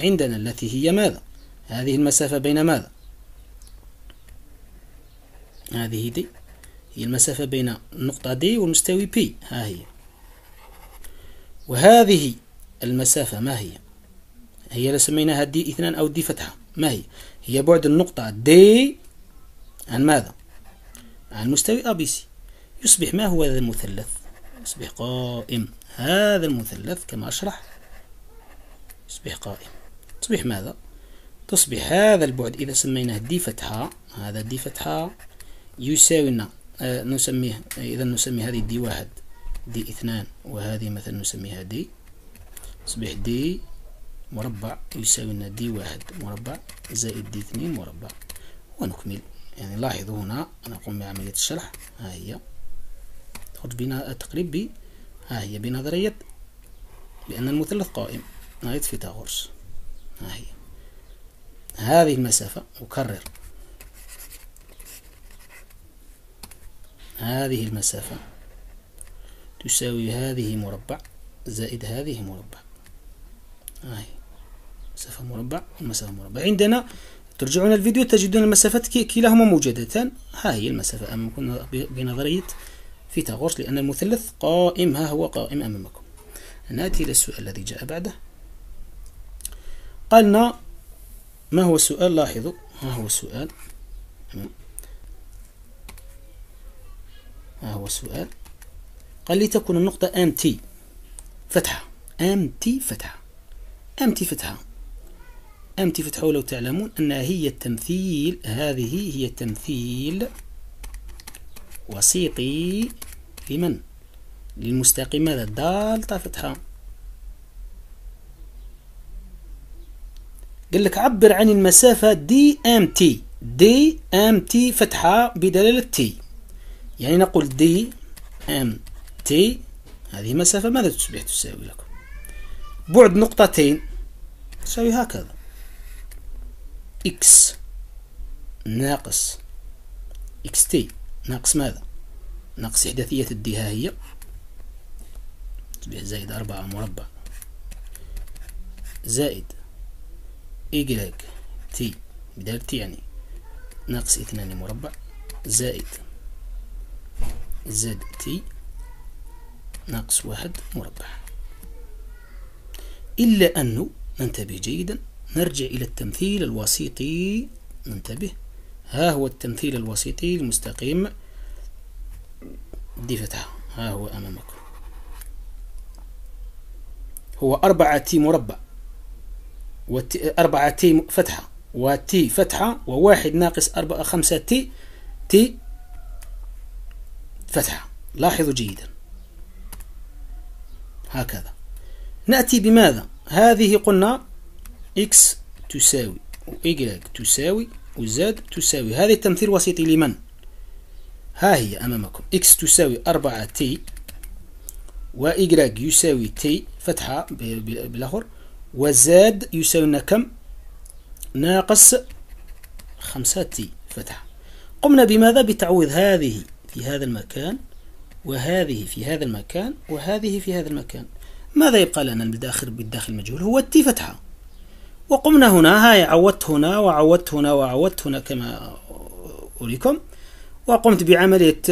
عندنا، التي هي ماذا؟ هذه المسافة بين ماذا؟ هذه D هي المسافة بين النقطة D والمستوي P، ها هي. وهذه المسافة ما هي؟ هي اللي سميناها دي اثنان أو دي فتحة، ما هي؟ هي بعد النقطة دي عن ماذا؟ عن مستوي أ بي سي. يصبح ما هو هذا المثلث؟ يصبح قائم، هذا المثلث كما أشرح يصبح قائم. تصبح ماذا؟ تصبح هذا البعد إذا سميناه دي فتحة، هذا دي فتحة يساوينا آه نسميه إذا نسمي هذه دي واحد دي اثنان، وهذه مثلا نسميها دي، تصبح دي مربع يساوي لنا دي واحد مربع زائد دي اثنين مربع. ونكمل، يعني لاحظوا هنا نقوم بعملية الشرح، ها هي تخرج بنا تقريبا، ها هي بنظرية بأن المثلث قائم، نظرية فيثاغورس. ها هي هذه المسافة، أكرر هذه المسافة تساوي هذه مربع زائد هذه مربع. ها هي مسافة مربع ومسافة مربع. عندنا ترجعون الفيديو تجدون المسافات كلاهما موجودتان. ها هي المسافة أمامكم بنظرية فيثاغورس، لأن المثلث قائم، ها هو قائم أمامكم. نأتي إلى السؤال الذي جاء بعده. قالنا ما هو السؤال؟ لاحظوا ها هو السؤال، ها هو السؤال. قال لي تكون النقطة إم تي فتحة، إم تي فتحة، إم تي فتحة، إم تي فتحة، ولو تعلمون أنها هي التمثيل، هذه هي التمثيل وسيطي لمن؟ للمستقيم ماذا؟ دالتا فتحة. قال لك عبر عن المسافة دي ام تي، دي ام تي فتحة بدلالة تي، يعني نقول دي ام تي هذه مسافة ماذا تصبح؟ تساوي لكم بعد نقطتين تساوي هكذا اكس ناقص اكس تي ناقص ماذا؟ ناقص إحداثية الدي، ها هي تصبح زائد أربعة مربع زائد إيجريك تي بدال تي يعني ناقص اثنان مربع زائد زد تي ناقص واحد مربع. إلا أنه ننتبه جيدا، نرجع إلى التمثيل الوسيطي، ننتبه، ها هو التمثيل الوسيطي المستقيم دي فتحة، ها هو أمامكم، هو أربعة تي مربع وأربعة تي فتحة وتي فتحة وواحد ناقص أربعة خمسة تي تي فتحة. لاحظوا جيدا هكذا. نأتي بماذا؟ هذه قلنا إكس تساوي وإيجريك تساوي وزاد تساوي، هذا التمثيل الوسيطي لمن؟ ها هي أمامكم إكس تساوي أربعة تي وإيجريك يساوي تي فتحة بالآخر وزاد يساوي لنا كم؟ ناقص خمسة تي فتحة. قمنا بماذا؟ بتعويض هذه في هذا المكان وهذه في هذا المكان وهذه في هذا المكان. ماذا يبقى لنا بالداخل بالداخل المجهول؟ هو التي فتحة. وقمنا هنا، هاي عوضت هنا وعوضت هنا وعوضت هنا كما أريكم، وقمت بعملية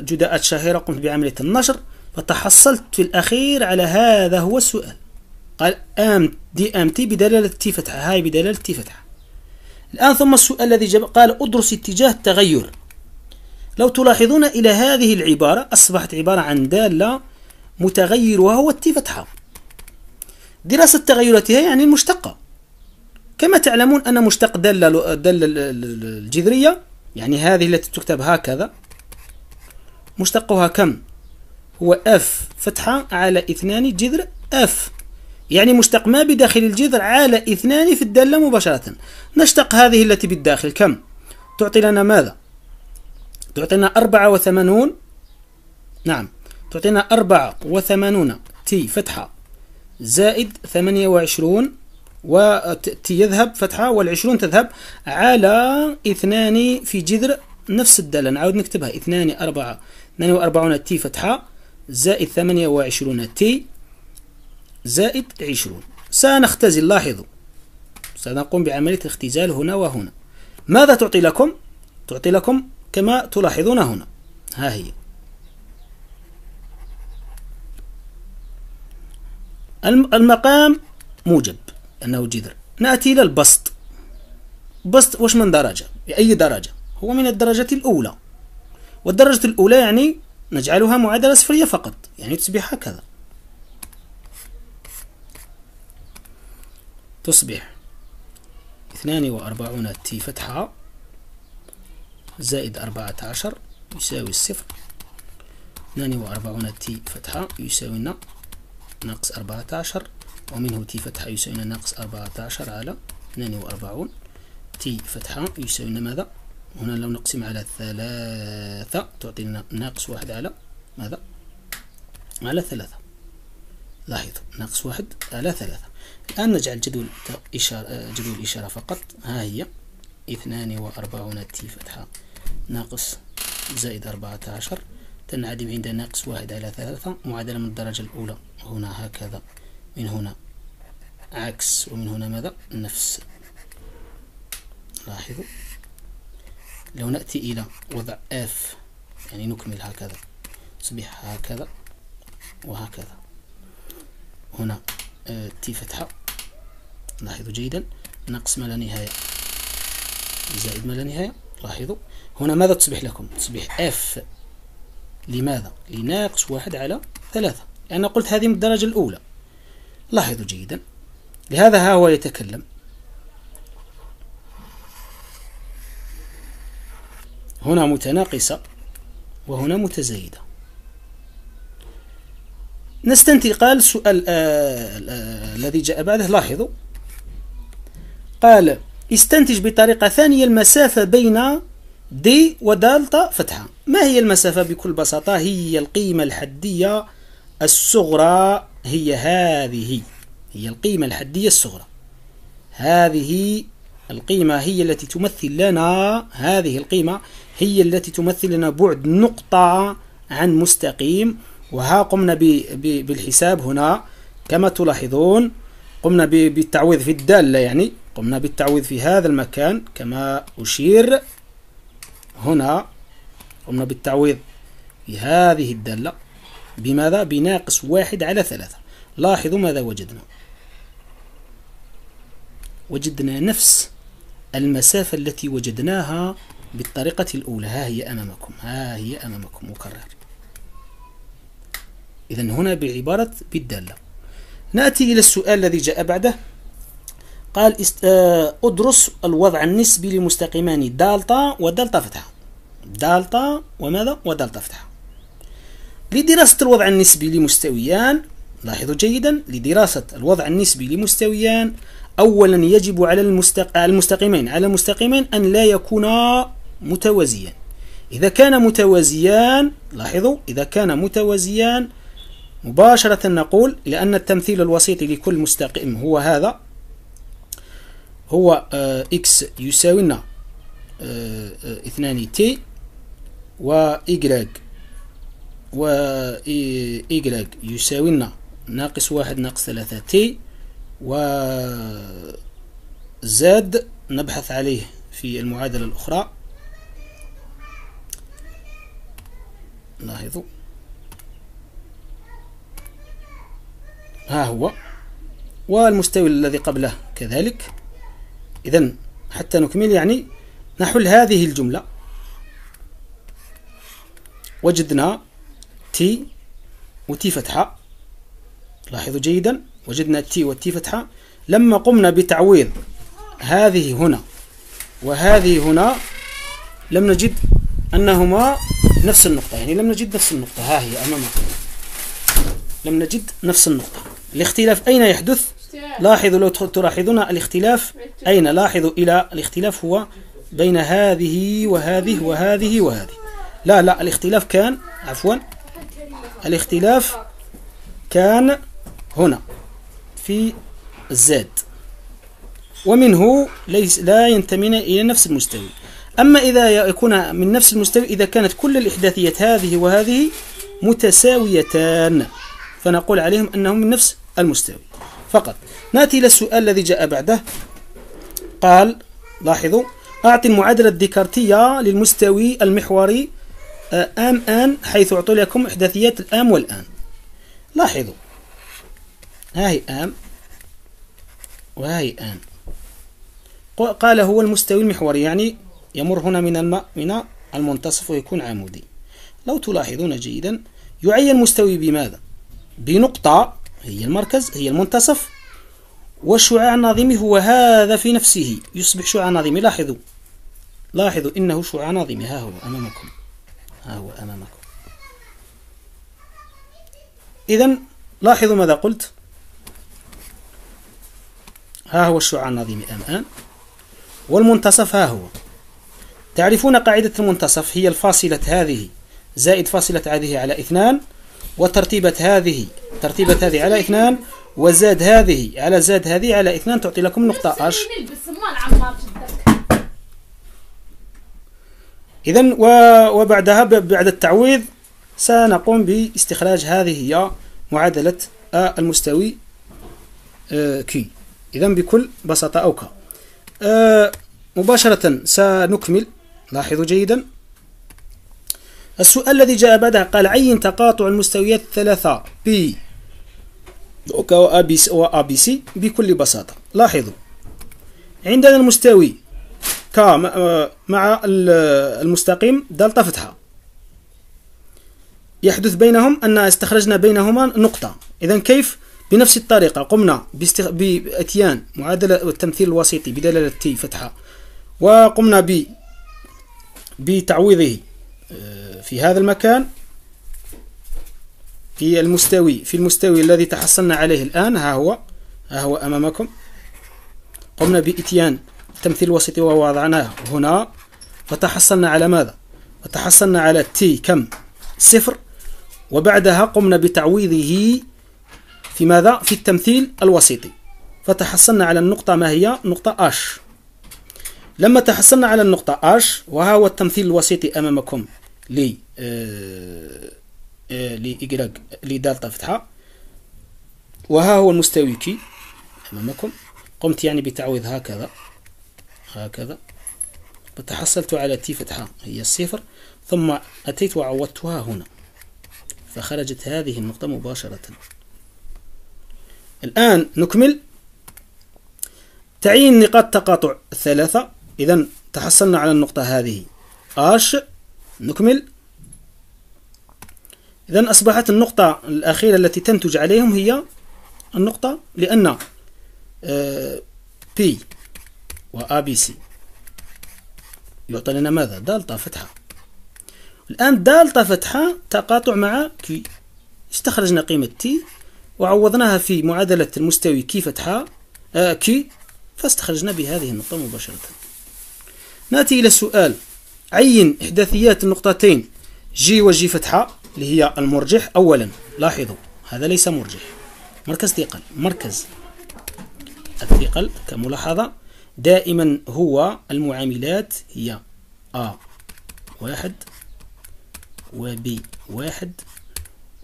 جداءات شهيرة، قمت بعملية النشر، فتحصلت في الأخير على هذا هو السؤال. قال ام دي ام تي بدلاله تي فتحه، هاي بدلاله تي فتحه. الان ثم السؤال الذي جاء قال ادرس اتجاه التغير. لو تلاحظون الى هذه العباره اصبحت عباره عن داله متغير وهو التي فتحه. دراسه تغيراتها يعني المشتقه. كما تعلمون ان مشتق داله الداله الجذريه يعني هذه التي تكتب هكذا مشتقها كم؟ هو اف فتحه على اثنان جذر اف، يعني مشتق ما بداخل الجذر على اثنان في الدالة مباشرة. نشتق هذه التي بالداخل كم؟ تعطي لنا ماذا؟ تعطينا أربعة وثمانون، نعم تعطينا أربعة وثمانون تي فتحة زائد ثمانية وعشرون، وتي يذهب فتحة والعشرون تذهب على اثنان في جذر نفس الدالة. نعود نكتبها اثنان أربعة اثنان وأربعون تي فتحة زائد ثمانية وعشرون تي زائد عشرون. سنختزل، لاحظوا سنقوم بعملية الاختزال هنا وهنا. ماذا تعطي لكم؟ تعطي لكم كما تلاحظون هنا، ها هي المقام موجب أنه جذر. نأتي إلى البسط. بسط واش من درجة؟ بأي درجة؟ هو من الدرجة الأولى، والدرجة الأولى يعني نجعلها معادلة صفرية فقط، يعني تصبح هكذا، تصبح اثنان وأربعون تي فتحة زائد أربعة عشر يساوي الصفر، اثنان وأربعون تي فتحة يساوي لنا ناقص أربعة عشر، ومنه تي فتحة يساوي لنا ناقص أربعة عشر على اثنان وأربعون تي فتحة يساوي لنا ماذا؟ هنا لو نقسم على ثلاثة تعطي لنا ناقص واحد على ماذا؟ على ثلاثة. لاحظ ناقص واحد على ثلاثة. الآن نجعل جدول إشارة جدول إشارة فقط. ها هي اثنان وأربعون تي فتحة ناقص زائد أربعة عشر تنعدم عند ناقص واحد على ثلاثة معادلة من الدرجة الأولى، هنا هكذا، من هنا عكس ومن هنا ماذا؟ نفس. لاحظوا لو نأتي إلى وضع اف يعني نكمل هكذا، تصبح هكذا وهكذا. هنا آه تي فتحة لاحظوا جيدا ناقص ما لا نهاية زائد ما لا نهاية. لاحظوا هنا ماذا تصبح لكم؟ تصبح اف. لماذا؟ لناقص واحد على ثلاثة، لأن يعني قلت هذه من الدرجة الأولى. لاحظوا جيدا لهذا ها هو يتكلم. هنا متناقصة وهنا متزايدة. نست انتقال سؤال الذي جاء بعده. لاحظوا قال استنتج بطريقة ثانية المسافة بين دي ودالتا فتحة. ما هي المسافة؟ بكل بساطة هي القيمة الحدية الصغرى، هي هذه، هي القيمة الحدية الصغرى. هذه القيمة هي التي تمثل لنا، هذه القيمة هي التي تمثل لنا بعد نقطة عن مستقيم. وها قمنا بالحساب هنا كما تلاحظون، قمنا بالتعويض في الدالة، يعني قمنا بالتعويض في هذا المكان كما أشير هنا، قمنا بالتعويض في هذه الدالة بماذا؟ بناقص واحد على ثلاثة. لاحظوا ماذا وجدنا؟ وجدنا نفس المسافة التي وجدناها بالطريقة الأولى. ها هي أمامكم، ها هي أمامكم مكرر. إذا هنا بعبارة بالدالة. نأتي إلى السؤال الذي جاء بعده. قال أدرس الوضع النسبي لمستقيمان دالتا ودالتا فتحة. دالتا وماذا؟ ودالتا فتحة. لدراسة الوضع النسبي لمستويان، لاحظوا جيدا، لدراسة الوضع النسبي لمستويان أولا يجب على المستق... المستقيمين على المستقيمين أن لا يكونا متوازيان. إذا كان متوازيان، لاحظوا إذا كان متوازيان مباشرة نقول، لأن التمثيل الوسيطي لكل مستقيم هو هذا، هو إكس يساوي لنا اثنان تي وإيكغيك، وإيكغيك يساوي لنا ناقص واحد ناقص ثلاثة تي، وزاد نبحث عليه في المعادلة الأخرى. لاحظوا ها هو، والمستوي الذي قبله كذلك. إذا حتى نكمل يعني نحل هذه الجملة. وجدنا تي وتي فتحة، لاحظوا جيدا وجدنا تي وتي فتحة. لما قمنا بتعويض هذه هنا وهذه هنا لم نجد أنهما نفس النقطة، يعني لم نجد نفس النقطة. ها هي أمامكم، لم نجد نفس النقطة. الاختلاف أين يحدث؟ لاحظوا لو تلاحظون الاختلاف أين؟ لاحظوا إلى الاختلاف هو بين هذه وهذه وهذه وهذه. لا لا الاختلاف كان، عفوا، الاختلاف كان هنا في الزاد، ومنه ليس لا ينتمين إلى نفس المستوي. أما إذا يكون من نفس المستوي، إذا كانت كل الإحداثيات هذه وهذه متساويتان، فنقول عليهم أنهم من نفس المستوي فقط. نأتي إلى السؤال الذي جاء بعده. قال لاحظوا أعطي المعادلة الديكارتية للمستوي المحوري أم أن، حيث أعطوا لكم إحداثيات الآم والآن. لاحظوا ها هي آم وها هي آم. قال هو المستوي المحوري، يعني يمر هنا من الم... من المنتصف ويكون عمودي. لو تلاحظون جيدا يعين مستوي بماذا؟ بنقطة هي المركز، هي المنتصف، والشعاع الناظمي هو هذا في نفسه، يصبح شعاع ناظمي. لاحظوا لاحظوا إنه شعاع ناظمي. ها هو أمامكم، ها هو أمامكم. إذا لاحظوا ماذا قلت، ها هو الشعاع الناظمي أمام، والمنتصف ها هو. تعرفون قاعدة المنتصف هي الفاصلة هذه زائد فاصلة هذه على اثنان، وترتيبة هذه ترتيبة هذه على اثنان وزاد هذه على زاد هذه على اثنان تعطي لكم نقطة عشر. إذن وبعدها بعد التعويض سنقوم باستخراج هذه هي معادلة المستوي كي. إذن بكل بساطة أو كا. مباشرة سنكمل. لاحظوا جيدا السؤال الذي جاء بعدها قال عين تقاطع المستويات الثلاثة بي وأ بي سي بكل بساطة. لاحظوا عندنا المستوي ك مع المستقيم دلتا فتحة يحدث بينهم أن استخرجنا بينهما نقطة. إذن كيف؟ بنفس الطريقة قمنا بإتيان معادلة التمثيل الوسيطي بدلالة تي فتحة وقمنا ب بتعويضه في هذا المكان في المستوي في المستوي الذي تحصلنا عليه الآن. ها هو ها هو أمامكم. قمنا بإتيان التمثيل الوسيطي ووضعناه هنا فتحصلنا على ماذا؟ فتحصلنا على تي كم؟ صفر. وبعدها قمنا بتعويضه في ماذا؟ في التمثيل الوسيطي فتحصلنا على النقطة. ما هي؟ نقطة اش. لما تحصلنا على النقطة اش وها هو التمثيل الوسيطي أمامكم لي لإجراج لدالتا فتحة وها هو المستوي كي أمامكم. قمت يعني بتعويض هكذا هكذا فتحصلت على تي فتحة هي الصفر ثم أتيت وعوضتها هنا فخرجت هذه النقطة مباشرة. الآن نكمل تعيين نقاط تقاطع الثلاثة. إذا تحصلنا على النقطة هذه اش. نكمل. إذا أصبحت النقطة الأخيرة التي تنتج عليهم هي النقطة لأن بي وأ بي سي يعطي لنا ماذا؟ دالتا فتحة. الآن دالتا فتحة تقاطع مع كي. استخرجنا قيمة تي وعوضناها في معادلة المستوي كي فتحة آه كي فاستخرجنا بهذه النقطة مباشرة. نأتي إلى السؤال عين إحداثيات النقطتين جي وجي فتحة اللي هي المرجح. أولا لاحظوا هذا ليس مرجح مركز ثقل. مركز الثقل كملاحظة دائما هو المعاملات هي أ واحد وبي واحد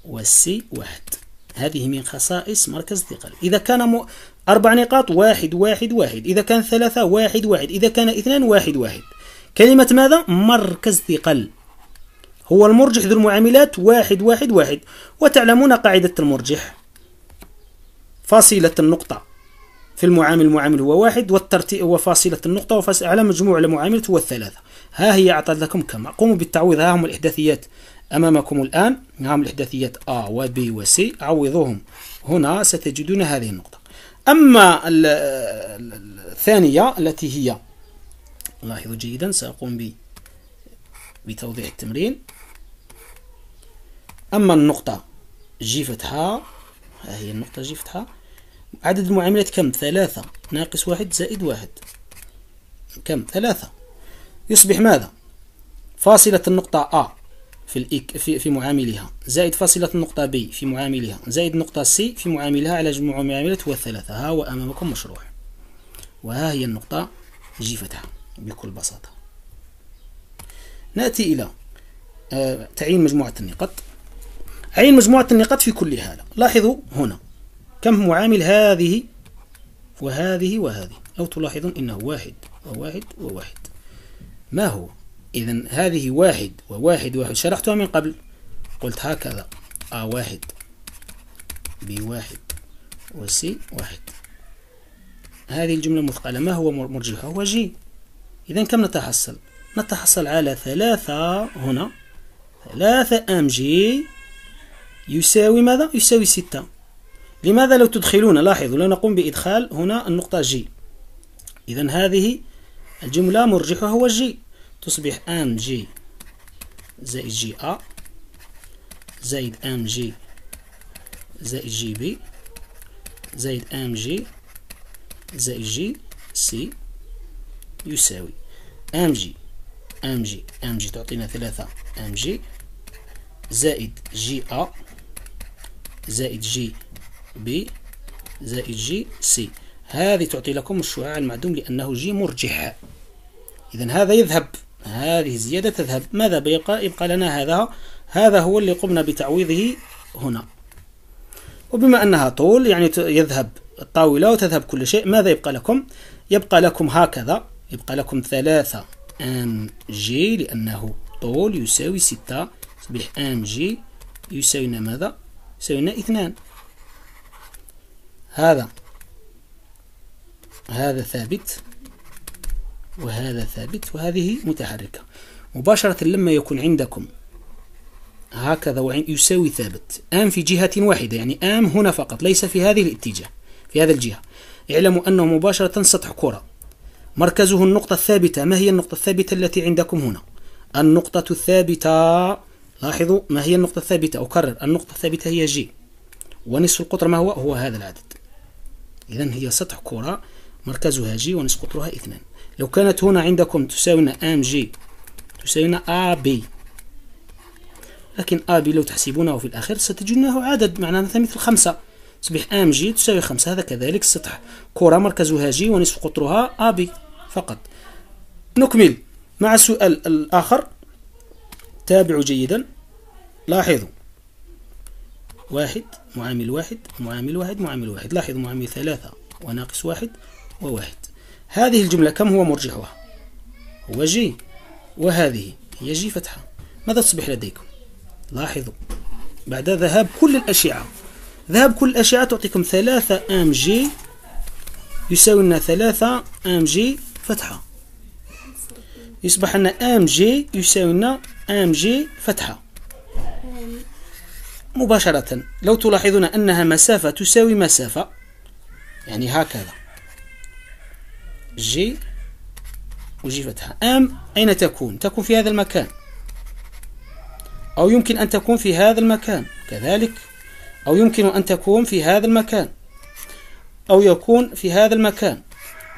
والسي واحد. هذه من خصائص مركز ثقل. إذا كان م... أربع نقاط واحد واحد واحد. إذا كان ثلاثة واحد واحد. إذا كان اثنان واحد واحد. كلمة ماذا؟ مركز ثقل هو المرجح ذو المعاملات واحد واحد واحد. وتعلمون قاعدة المرجح فاصلة النقطة في المعامل المعامل هو واحد والترتيب وفاصلة النقطة وفاصلة على مجموع المعاملات هو الثلاثة. ها هي أعطت لكم كم. قوموا بالتعويض. ها هم الإحداثيات أمامكم الآن. ها هم الإحداثيات أ وبي وسي. عوضوهم هنا ستجدون هذه النقطة. أما الثانية التي هي لاحظوا جيدا سأقوم بتوضيح التمرين. أما النقطة جي فتحة ها هي النقطة جي فتحة عدد المعاملات كم؟ ثلاثة ناقص واحد زائد واحد كم؟ ثلاثة. يصبح ماذا؟ فاصلة النقطة أ في الإك في في معاملها زائد فاصلة النقطة بي في معاملها زائد نقطة سي في معاملها على مجموع المعاملات هو الثلاثة. ها هو أمامكم مشروع. وها هي النقطة جي فتحة بكل بساطة. نأتي إلى آه تعيين مجموعة النقاط. عين مجموعة النقاط في كل حالة. لاحظوا هنا كم معامل هذه وهذه وهذه أو تلاحظون أنه واحد وواحد وواحد. ما هو؟ إذا هذه واحد وواحد واحد شرحتها من قبل. قلت هكذا أ واحد بي واحد وسي واحد. هذه الجملة مثقلة ما هو مرجحها؟ هو جي. إذا كم نتحصل؟ نتحصل على ثلاثة هنا ثلاثة أم جي يساوي ماذا؟ يساوي ستة. لماذا؟ لو تدخلون لاحظوا لو نقوم بإدخال هنا النقطة جي. إذا هذه الجملة مرجحها هو جي. تصبح أم جي زائد جي أ زائد أم جي زائد جي بي زائد أم جي زائد جي سي يساوي أم جي أم جي أم جي تعطينا ثلاثة أم جي زائد جي أ زائد جي بي زائد جي سي. هذه تعطي لكم الشعاع المعدوم لأنه جي مرجح. إذن هذا يذهب، هذه الزيادة تذهب. ماذا بيبقى؟ يبقى لنا هذا، هذا هو اللي قمنا بتعويضه هنا. وبما أنها طول يعني يذهب الطاولة وتذهب كل شيء. ماذا يبقى لكم؟ يبقى لكم هكذا، يبقى لكم ثلاثة ام جي لأنه طول يساوي ستة، يصبح ام جي يساوينا ماذا؟ يساوينا اثنان. هذا هذا ثابت وهذا ثابت وهذه متحركة. مباشرة لما يكون عندكم هكذا يساوي ثابت ام في جهة واحدة، يعني ام هنا فقط ليس في هذه الاتجاه، في هذا الجهة، اعلموا أنه مباشرة سطح كرة مركزه النقطة الثابتة. ما هي النقطة الثابتة التي عندكم هنا؟ النقطة الثابتة، لاحظوا ما هي النقطة الثابتة، أكرر النقطة الثابتة هي جي، ونصف القطر ما هو؟ هو هذا العدد. إذن هي سطح كرة مركزها جي ونصف قطرها اثنان. لو كانت هنا عندكم تساوينا ام جي تساوينا ا بي، لكن ا بي لو تحسبونه في الآخر ستجدونه عدد، معناه مثل خمسة، تصبح ام جي تساوي خمسة. هذا كذلك سطح كرة مركزها جي ونصف قطرها ا بي فقط. نكمل مع السؤال الآخر، تابعوا جيدا. لاحظوا واحد معامل واحد معامل واحد معامل واحد، لاحظوا معامل ثلاثة وناقص واحد وواحد. هذه الجملة كم هو مرجحها؟ هو جي، وهذه هي جي فتحة. ماذا تصبح لديكم؟ لاحظوا بعد ذهاب كل الأشعة، ذهاب كل الأشعة تعطيكم ثلاثة ام جي يساوي لنا ثلاثة ام جي فتحة، يصبح لنا ام جي يساوي لنا ام جي فتحة. مباشرة لو تلاحظون أنها مسافة تساوي مسافة، يعني هكذا جي وجي فتحة. ام أين تكون؟ تكون في هذا المكان، أو يمكن أن تكون في هذا المكان كذلك، أو يمكن أن تكون في هذا المكان، أو يكون في هذا المكان.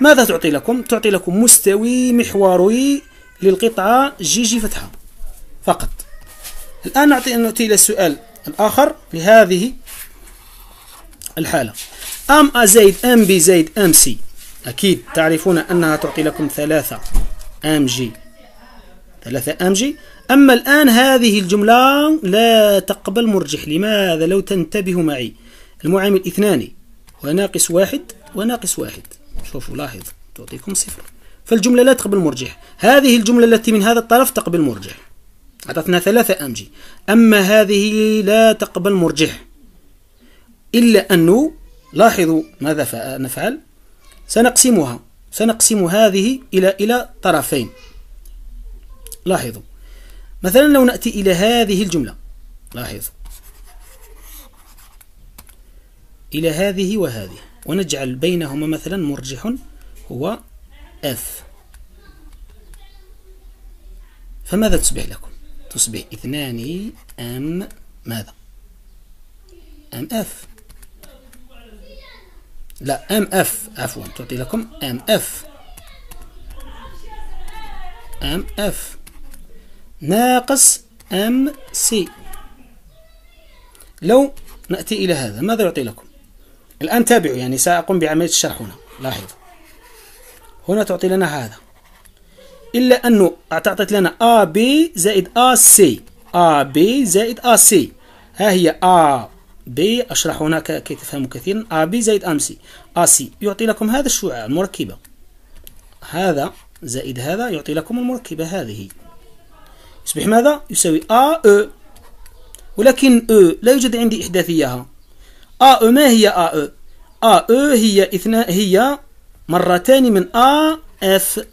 ماذا تعطي لكم؟ تعطي لكم مستوي محوري للقطعة جي جي فتحة فقط. الآن نعطي أن نأتي إلى السؤال الآخر لهذه الحالة. أم أ زائد أم بي زائد أم سي، أكيد تعرفون أنها تعطي لكم ثلاثة أم جي، ثلاثة أم جي. أما الآن هذه الجملة لا تقبل مرجح. لماذا؟ لو تنتبهوا معي، المعامل اثنان وناقص واحد وناقص واحد، شوفوا لاحظ تعطيكم صفر، فالجملة لا تقبل مرجح. هذه الجملة التي من هذا الطرف تقبل مرجح، أعطتنا ثلاثة أم جي. أما هذه لا تقبل مرجح، إلا أنه لاحظوا ماذا نفعل؟ سنقسمها، سنقسم هذه إلى إلى طرفين. لاحظوا مثلا لو نأتي إلى هذه الجملة، لاحظوا إلى هذه وهذه، ونجعل بينهما مثلا مرجح هو اف، فماذا تصبح لكم؟ تصبح اثنان ام ماذا؟ ام اف، لا ام اف عفوا، تعطي لكم ام اف، ام اف ناقص ام سي. لو نأتي إلى هذا ماذا يعطي لكم؟ الآن تابعوا، يعني سأقوم بعملية الشرح هنا. لاحظوا هنا تعطي لنا هذا، إلا أنه أعطت لنا آ بي زائد آ سي، آ بي زائد آ سي. ها هي آ بي، أشرح هنا كي تفهموا كثيرا. آ بي زائد آم سي، آ سي يعطي لكم هذا الشعاع المركبة، هذا زائد هذا يعطي لكم المركبة هذه، يصبح ماذا؟ يساوي آ أو. ولكن أو لا يوجد عندي إحداثيها. آ أو ما هي آ أو؟ آ أو هي اثنان، هي مرتان من آ اف،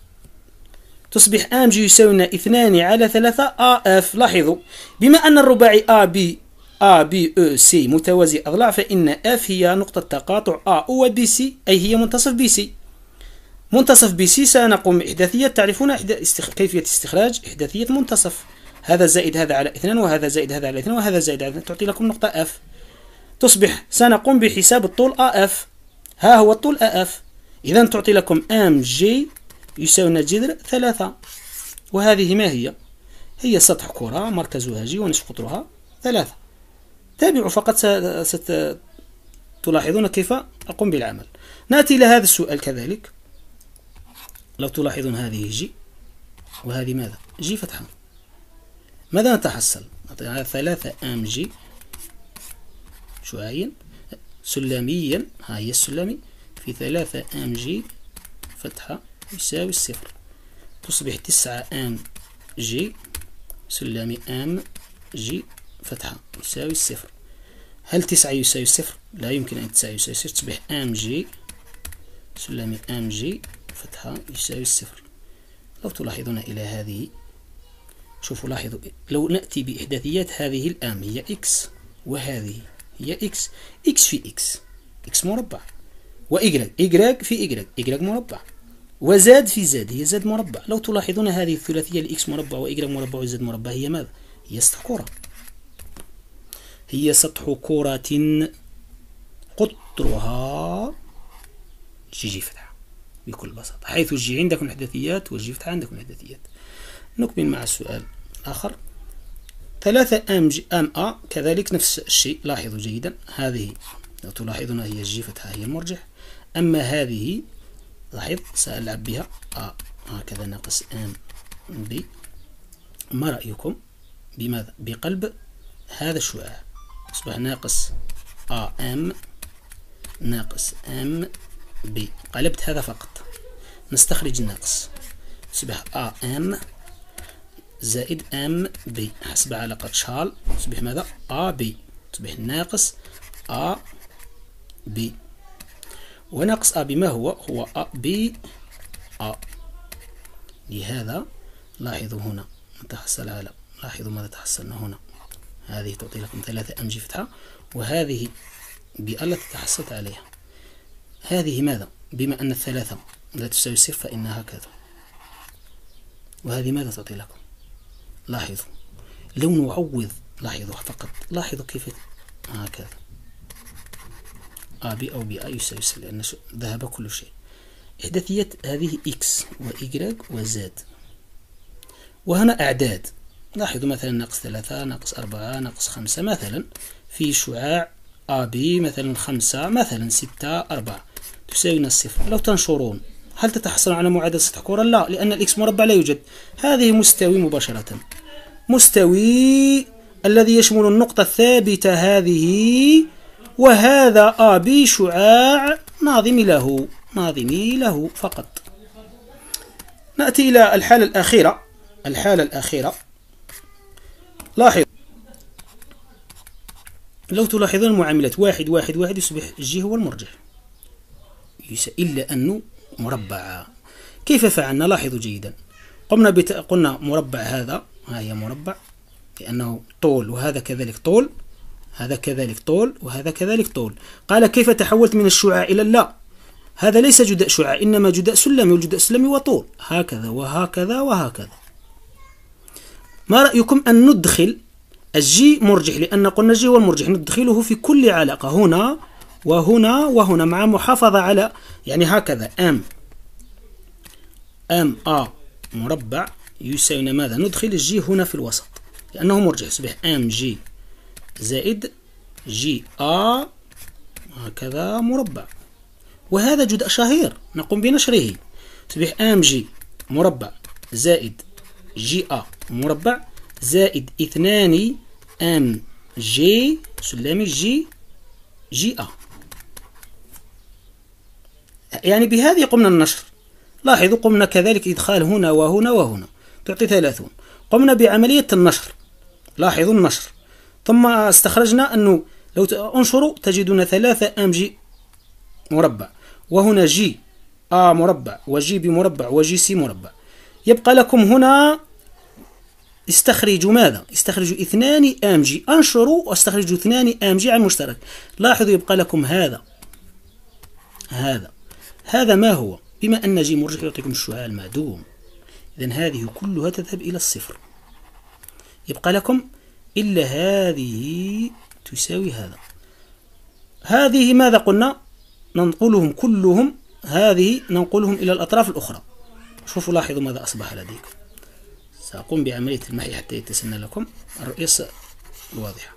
تصبح ام جي يساوينا اثنان على ثلاثة آ اف. لاحظوا بما أن الرباعي آ بي آ بي أو سي متوازي أضلاع، فإن اف هي نقطة تقاطع آ أو وبي سي، أي هي منتصف بي سي. منتصف بي سي سنقوم بإحداثية، تعرفون كيفية استخراج إحداثية منتصف، هذا زائد هذا على اثنان، وهذا زائد هذا على اثنان، وهذا زائد على اثنان، تعطي لكم نقطة اف. تصبح سنقوم بحساب الطول اف، ها هو الطول اف. إذا تعطي لكم ام جي يساوي جذر ثلاثة، وهذه ما هي؟ هي سطح كرة مركزها جي ونصف قطرها ثلاثة، تابعوا فقط ستلاحظون كيف أقوم بالعمل. نأتي إلى هذا السؤال كذلك. لو تلاحظون هذه جي وهذه ماذا؟ جي فتحة. ماذا نتحصل؟ نعطيها ثلاثة أم جي شعاعيا سلميا، ها هي السلمي في ثلاثة أم جي فتحة يساوي الصفر، تصبح تسعة أم جي سلمي أم جي فتحة يساوي الصفر. هل تسعة يساوي صفر؟ لا يمكن أن تسعة يساوي صفر، تصبح أم جي سلمي أم جي فتحة يساوي الصفر. لو تلاحظون إلى هذه، شوفوا لاحظوا، لو نأتي بإحداثيات هذه الآم هي إكس وهذه هي إكس، إكس في إكس، إكس مربع، وإيكغيك، إيكغيك في إيكغيك، إيكغيك مربع، وزاد في زاد هي زاد مربع. لو تلاحظون هذه الثلاثية لإكس مربع وإيكغيك مربع وزاد مربع هي ماذا؟ هي سطح كرة، هي سطح كرة قطرها جي جي فتحة بكل بساطة، حيث الجي عندكم إحداثيات والجي فتحة عندكم إحداثيات. نكمل مع السؤال الآخر. ثلاثة أم جي أم أ كذلك نفس الشيء، لاحظوا جيدا هذه لو تلاحظون هي الجي فتحة هي المرجح، أما هذه لاحظ سألعب بها أ هكذا ناقص أم بي. ما رأيكم بماذا؟ بقلب هذا الشعاع، أصبح ناقص أ أم ناقص أم بي، قلبت هذا فقط، نستخرج الناقص، يصبح أ أم زائد أم بي حسب علاقة شال، تصبح ماذا؟ أ بي، تصبح ناقص أ بي، وناقص أ بي ما هو؟ هو أ بي أ. لهذا لاحظوا هنا نتحصل على، لاحظوا ماذا تحصلنا هنا، هذه تعطي لكم ثلاثة أم جي فتحة، وهذه بأ التي تحصلت عليها. هذه ماذا؟ بما أن الثلاثة لا تساوي صفر فإنها كذا، وهذه ماذا تعطي لكم؟ لاحظوا لو نعوض، لاحظوا فقط، لاحظوا كيف هكذا أ بي أو بي أ يساوي صفر لأن ذهب كل شيء. إحداثيات هذه إكس وإيكغيك وزاد، وهنا أعداد، لاحظوا مثلا ناقص ثلاثة ناقص أربعة ناقص خمسة مثلا في شعاع أ بي مثلا خمسة مثلا ستة أربعة تساوينا الصفر. لو تنشرون هل تتحصل على معادلة سطح كرة؟ لا، لأن الإكس مربع لا يوجد. هذه مستوي مباشرة، مستوي الذي يشمل النقطة الثابتة هذه، وهذا أ بي شعاع ناظمي له، ناظمي له فقط. نأتي إلى الحالة الأخيرة، الحالة الأخيرة لاحظ لو تلاحظون المعاملات واحد واحد واحد يصبح جي هو المرجح، إلا أنه مربع. كيف فعلنا؟ لاحظوا جيدا، قمنا بت... قلنا مربع هذا، ها هي مربع لأنه طول، وهذا كذلك طول، هذا كذلك طول، وهذا كذلك طول. قال كيف تحولت من الشعاع إلى اللا؟ هذا ليس جداء شعاع إنما جداء سلمي، والجداء السلمي وطول، هكذا وهكذا وهكذا. ما رأيكم أن ندخل الجي مرجح، لأن قلنا الجي هو المرجح، ندخله في كل علاقة هنا وهنا وهنا مع محافظة على، يعني هكذا أم أم أ مربع يساوي ماذا؟ ندخل الجي هنا في الوسط لأنه مرجح، يصبح أم جي زائد جي أ هكذا مربع، وهذا جداء شهير نقوم بنشره، يصبح أم جي مربع زائد جي أ مربع زائد اثنان أم جي سلمي جي جي أ. يعني بهذه قمنا النشر. لاحظوا قمنا كذلك إدخال هنا وهنا وهنا تعطي ثلاثون، قمنا بعملية النشر، لاحظوا النشر، ثم استخرجنا أنه لو أنشروا تجدون ثلاثة أم جي مربع، وهنا جي أ مربع وجي بي مربع وجي سي مربع. يبقى لكم هنا استخرجوا ماذا؟ استخرجوا اثنان أم جي، أنشروا واستخرجوا اثنان أم جي عن المشترك. لاحظوا يبقى لكم هذا هذا هذا ما هو؟ بما أن جي مرجح يعطيكم الشعاع المعدوم، إذن هذه كلها تذهب إلى الصفر، يبقى لكم إلا هذه تساوي هذا. هذه ماذا قلنا؟ ننقلهم كلهم، هذه ننقلهم إلى الأطراف الأخرى. شوفوا لاحظوا ماذا أصبح لديكم. سأقوم بعملية المحي حتى يتسنى لكم الرؤية الواضحة.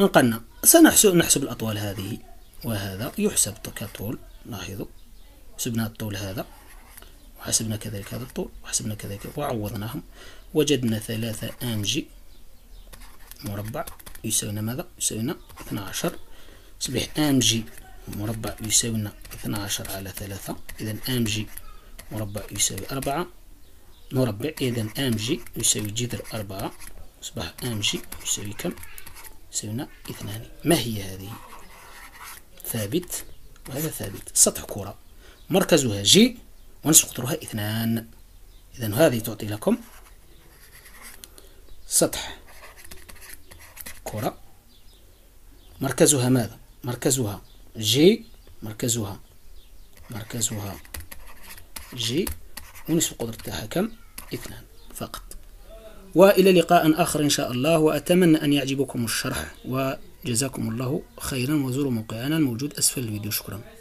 انقلنا. سنحسب نحسب الأطوال هذه وهذا، يحسب كطول، لاحظوا حسبنا الطول هذا وحسبنا كذلك هذا الطول وحسبنا كذلك وعوضناهم، وجدنا ثلاثة أمجي مربع يساوينا ماذا؟ يساوينا اثنا عشر. يصبح أمجي مربع يساوينا اثنا عشر على ثلاثة، إذا أمجي مربع يساوي أربعة مربع، إذا أمجي يساوي جذر أربعة، أصبح أمجي يساوي كم؟ يساوينا اثنان. ما هي هذه؟ ثابت وهذا ثابت، سطح كرة مركزها جي ونصف قطرها اثنان، إذا هذه تعطي لكم سطح كرة مركزها ماذا؟ مركزها جي، مركزها مركزها جي ونصف قدرتها كم؟ اثنان فقط. وإلى لقاء آخر إن شاء الله، وأتمنى أن يعجبكم الشرح، وجزاكم الله خيرا، وزوروا موقعنا الموجود أسفل الفيديو. شكرا.